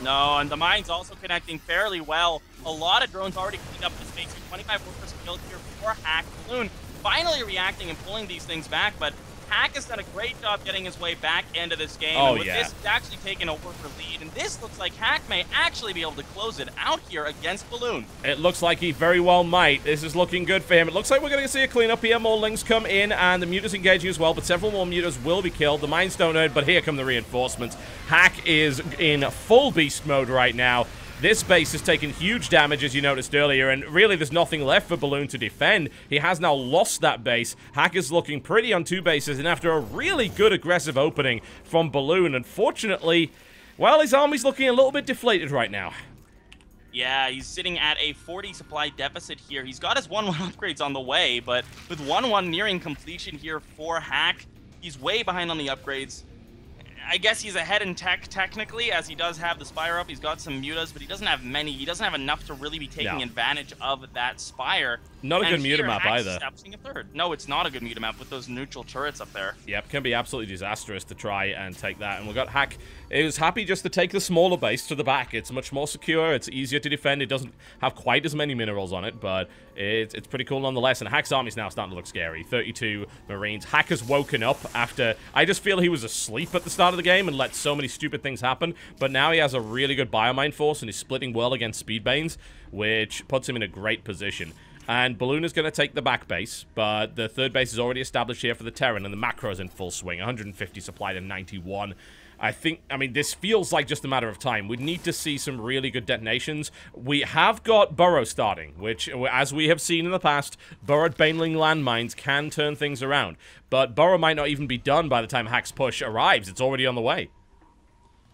No, and the mine's also connecting fairly well. A lot of drones already cleaned up this base. twenty-five workers killed here for Hack. Balloon finally reacting and pulling these things back, but Hack has done a great job getting his way back into this game. Oh, and with yeah. this, he's actually taken a worker lead, and this looks like Hack may actually be able to close it out here against Balloon. It looks like he very well might. This is looking good for him. It looks like we're going to see a cleanup here. More Lings come in, and the Mutas engaging as well, but several more Mutas will be killed. The mines don't hurt, but here come the reinforcements. Hack is in full beast mode right now. This base has taken huge damage, as you noticed earlier, and really there's nothing left for Balloon to defend. He has now lost that base. Hack is looking pretty on two bases, and after a really good aggressive opening from Balloon, unfortunately, well, his army's looking a little bit deflated right now. Yeah, he's sitting at a forty supply deficit here. He's got his one one upgrades on the way, but with one one nearing completion here for Hack, he's way behind on the upgrades. I guess he's ahead in tech, technically, as he does have the Spire up. He's got some Mutas, but he doesn't have many. He doesn't have enough to really be taking no. advantage of that Spire. Not a and good Muta map Hack's either. A third. No, it's not a good Muta map with those neutral turrets up there. Yep, can be absolutely disastrous to try and take that. And we've got Hack. It was happy just to take the smaller base to the back. It's much more secure. It's easier to defend. It doesn't have quite as many minerals on it, but it's, it's pretty cool nonetheless. And Hack's army's now starting to look scary. thirty-two Marines. Hack has woken up after... I just feel he was asleep at the start of the game and let so many stupid things happen. But now he has a really good Biomine Force and he's splitting well against Speedbanes, which puts him in a great position. And Balloon is going to take the back base, but the third base is already established here for the Terran, and the macro is in full swing. one hundred fifty supply to ninety-one. I think, I mean, this feels like just a matter of time. We need to see some really good detonations. We have got Burrow starting, which, as we have seen in the past, Burrowed Baneling landmines can turn things around. But Burrow might not even be done by the time Hack's push arrives. It's already on the way.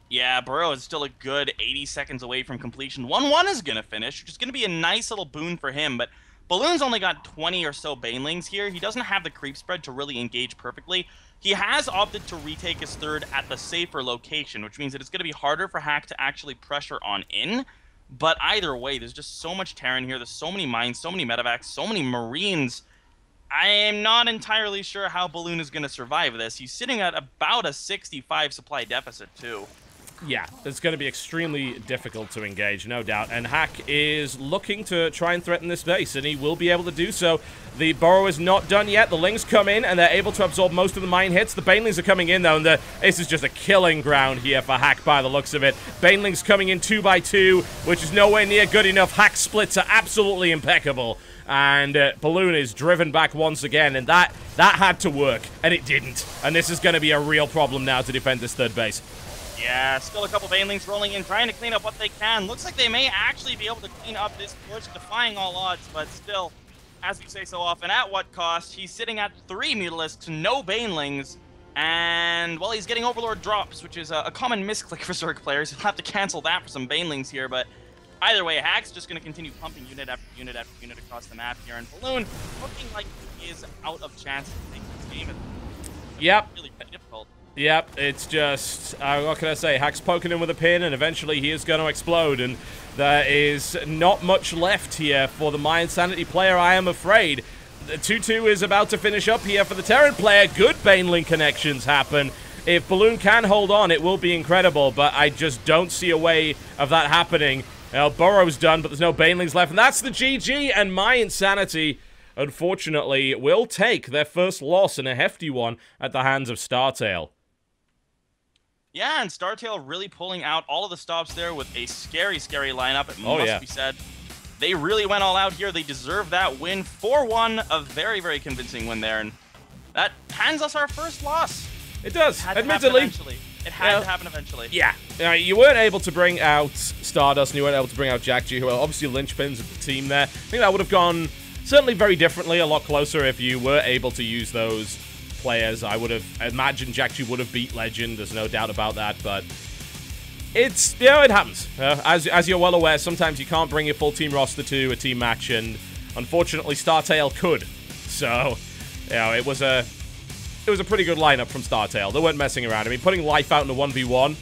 Yeah, Burrow is still a good eighty seconds away from completion. one one is going to finish, which is going to be a nice little boon for him, but... Balloon's only got twenty or so Banelings here. He doesn't have the creep spread to really engage perfectly. He has opted to retake his third at the safer location, which means that it's going to be harder for Hack to actually pressure on in. But either way, there's just so much Terran here. There's so many mines, so many medevacs, so many Marines. I am not entirely sure how Balloon is going to survive this. He's sitting at about a sixty-five supply deficit, too. Yeah, it's going to be extremely difficult to engage, no doubt. And Hack is looking to try and threaten this base, and he will be able to do so. The Burrow is not done yet. The Lings come in, and they're able to absorb most of the mine hits. The Banelings are coming in, though, and the, this is just a killing ground here for Hack by the looks of it. Banelings coming in two by two, which is nowhere near good enough. Hack's splits are absolutely impeccable. And uh, Balloon is driven back once again, and that, that had to work, and it didn't. And this is going to be a real problem now to defend this third base. Yeah, still a couple Banelings rolling in, trying to clean up what they can. Looks like they may actually be able to clean up this push, defying all odds, but still, as we say so often, at what cost? He's sitting at three Mutalisks, no Banelings, and, well, he's getting Overlord drops, which is a, a common misclick for Zerg players. He'll have to cancel that for some Banelings here, but either way, Hack's just going to continue pumping unit after unit after unit across the map here, and Balloon looking like he is out of chance to take this game. It's yep. really difficult. Yep, it's just, uh, what can I say, Hack's poking him with a pin, and eventually he is going to explode, and there is not much left here for the mYinsanity player, I am afraid. The two two is about to finish up here for the Terran player. Good Banelink connections happen. If Balloon can hold on, it will be incredible, but I just don't see a way of that happening. Uh, Burrow's done, but there's no Banelings left, and that's the G G, and mYinsanity, unfortunately, will take their first loss and a hefty one at the hands of StarTale. Yeah, and StarTale really pulling out all of the stops there with a scary, scary lineup, it oh, must yeah. be said. They really went all out here. They deserve that win. four one, a very, very convincing win there, and that hands us our first loss. It does, it admittedly. It had yeah. to happen eventually. Yeah. Uh, you weren't able to bring out Stardust, and you weren't able to bring out Jokji, who are obviously linchpins of the team there. I think that would have gone certainly very differently, a lot closer if you were able to use those players. I would have imagined Jokji would have beat Legend. There's no doubt about that, but it's, you know, it happens. Uh, as, as you're well aware, sometimes you can't bring your full team roster to a team match, and unfortunately, StarTale could. So, you know, it was a... It was a pretty good lineup from StarTale. They weren't messing around. I mean, putting Life out in a one v one,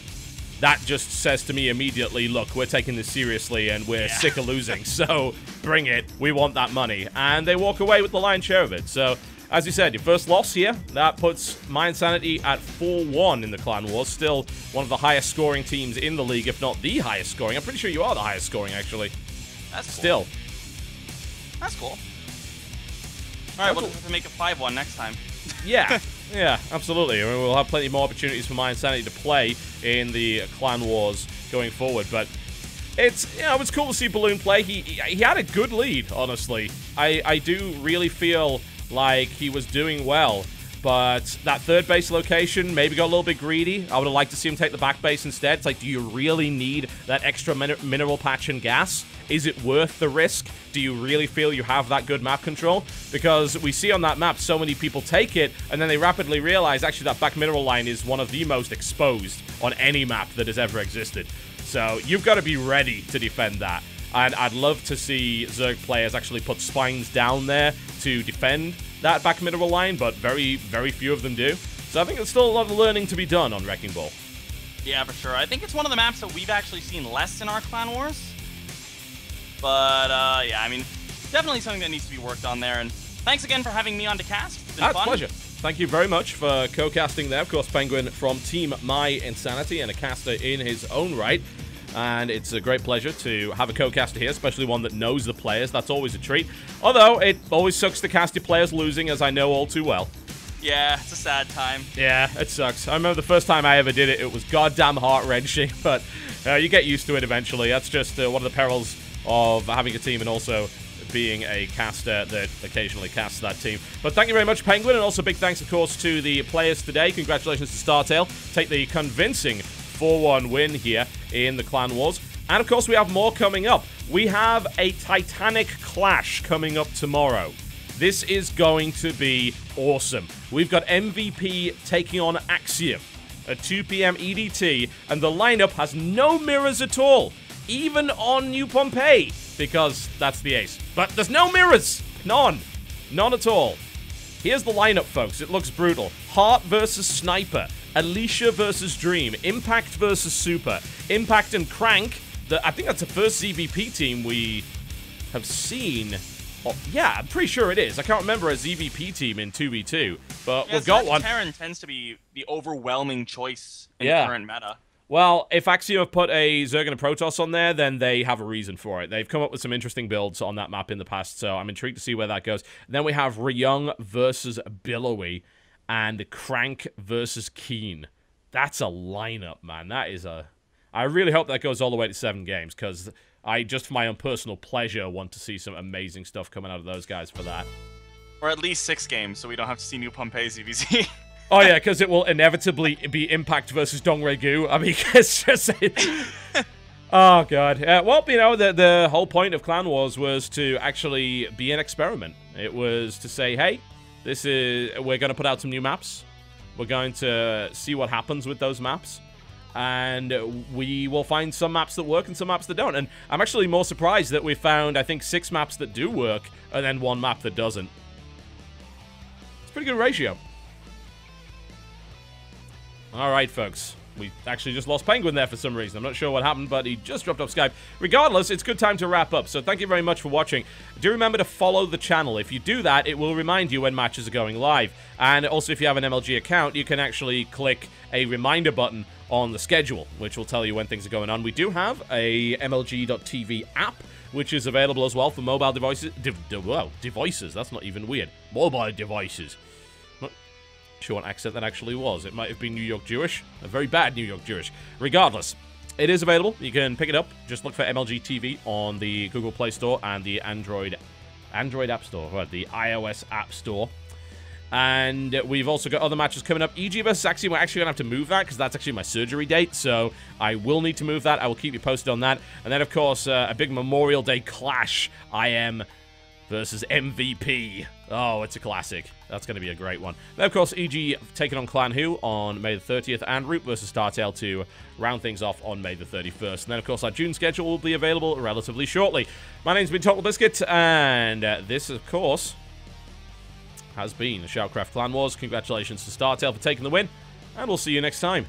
that just says to me immediately, look, we're taking this seriously and we're yeah. sick of losing. So bring it. We want that money. And they walk away with the lion's share of it. So, as you said, your first loss here, that puts mYinsanity at four one in the Clan Wars. Still one of the highest scoring teams in the league, if not the highest scoring. I'm pretty sure you are the highest scoring, actually. That's cool. Still. That's cool. All right, we'll have to make a five one next time. Yeah, yeah, absolutely. I mean, we'll have plenty more opportunities for mYinsanity to play in the Clan Wars going forward. But it's, you know, it was cool to see Balloon play. He he had a good lead, honestly. I, I do really feel like he was doing well. But that third base location maybe got a little bit greedy. I would have liked to see him take the back base instead. It's like, do you really need that extra min mineral patch and gas? Is it worth the risk? Do you really feel you have that good map control? Because we see on that map so many people take it, and then they rapidly realize, actually, that back mineral line is one of the most exposed on any map that has ever existed. So you've got to be ready to defend that. And I'd love to see Zerg players actually put spines down there to defend that back mineral line, but very, very few of them do. So I think there's still a lot of learning to be done on Wrecking Ball. Yeah, for sure. I think it's one of the maps that we've actually seen less in our Clan Wars. But, uh, yeah, I mean, definitely something that needs to be worked on there. And thanks again for having me on to cast. It's been ah, fun. Pleasure. Thank you very much for co-casting there. Of course, Penguin from Team mYinsanity and a caster in his own right. And it's a great pleasure to have a co-caster here, especially one that knows the players. That's always a treat. Although, it always sucks to cast your players losing, as I know all too well. Yeah, it's a sad time. Yeah, it sucks. I remember the first time I ever did it, it was goddamn heart-wrenching. But uh, you get used to it eventually. That's just uh, one of the perils of having a team and also being a caster that occasionally casts that team. But thank you very much, Penguin, and also big thanks, of course, to the players today. Congratulations to StarTale. Take the convincing four one win here in the Clan Wars. And, of course, we have more coming up. We have a Titanic Clash coming up tomorrow. This is going to be awesome. We've got M V P taking on Axiom at two p m E D T, and the lineup has no mirrors at all, even on New Pompeii, because that's the ace. But there's no mirrors. None. None at all. Here's the lineup, folks. It looks brutal. Heart versus Sniper. Alicia versus Dream. Impact versus Super. Impact and Crank. The, I think that's the first Z V P team we have seen. Oh, yeah, I'm pretty sure it is. I can't remember a Z V P team in two v two, but yeah, we've so got one. Terran tends to be the overwhelming choice in yeah. current meta. Well, if Axiom have put a Zerg and a Protoss on there, then they have a reason for it. They've come up with some interesting builds on that map in the past, so I'm intrigued to see where that goes. And then we have Ryung versus Billowy and Crank versus Keen. That's a lineup, man. That is a... I really hope that goes all the way to seven games, because I, just for my own personal pleasure, want to see some amazing stuff coming out of those guys for that. Or at least six games, so we don't have to see New Pompeii Z V C. Oh, yeah, because it will inevitably be Impact versus Dongregoo. I mean, it's just... It's... Oh, God. Uh, well, you know, the, the whole point of Clan Wars was to actually be an experiment. It was to say, hey, this is we're going to put out some new maps. We're going to see what happens with those maps. And we will find some maps that work and some maps that don't. And I'm actually more surprised that we found, I think, six maps that do work and then one map that doesn't. It's a pretty good ratio. All right, folks. we actually just lost Penguin there for some reason. I'm not sure what happened, but he just dropped off Skype. Regardless, it's good time to wrap up, so thank you very much for watching. Do remember to follow the channel. If you do that, it will remind you when matches are going live. And also, if you have an M L G account, you can actually click a reminder button on the schedule, which will tell you when things are going on. We do have a M L G dot T V app, which is available as well for mobile devices. De de wow, devices, that's not even weird. Mobile devices. Not sure what accent that actually was. It might have been New York Jewish. A very bad New York Jewish. Regardless, it is available. You can pick it up. Just look for M L G T V on the Google Play Store and the Android, Android App Store, right, the iOS App Store. And we've also got other matches coming up. E G versus Axiom, we're actually going to have to move that because that's actually my surgery date. So I will need to move that. I will keep you posted on that. And then, of course, uh, a big Memorial Day clash. I M versus M V P. Oh, it's a classic. That's going to be a great one. Then, of course, E G taking on Clan Who on May the thirtieth. And Root versus StarTale to round things off on May the thirty-first. And then, of course, our June schedule will be available relatively shortly. My name's been TotalBiscuit. And uh, this, of course, has been Shoutcraft Clan Wars. Congratulations to StarTale for taking the win, and we'll see you next time.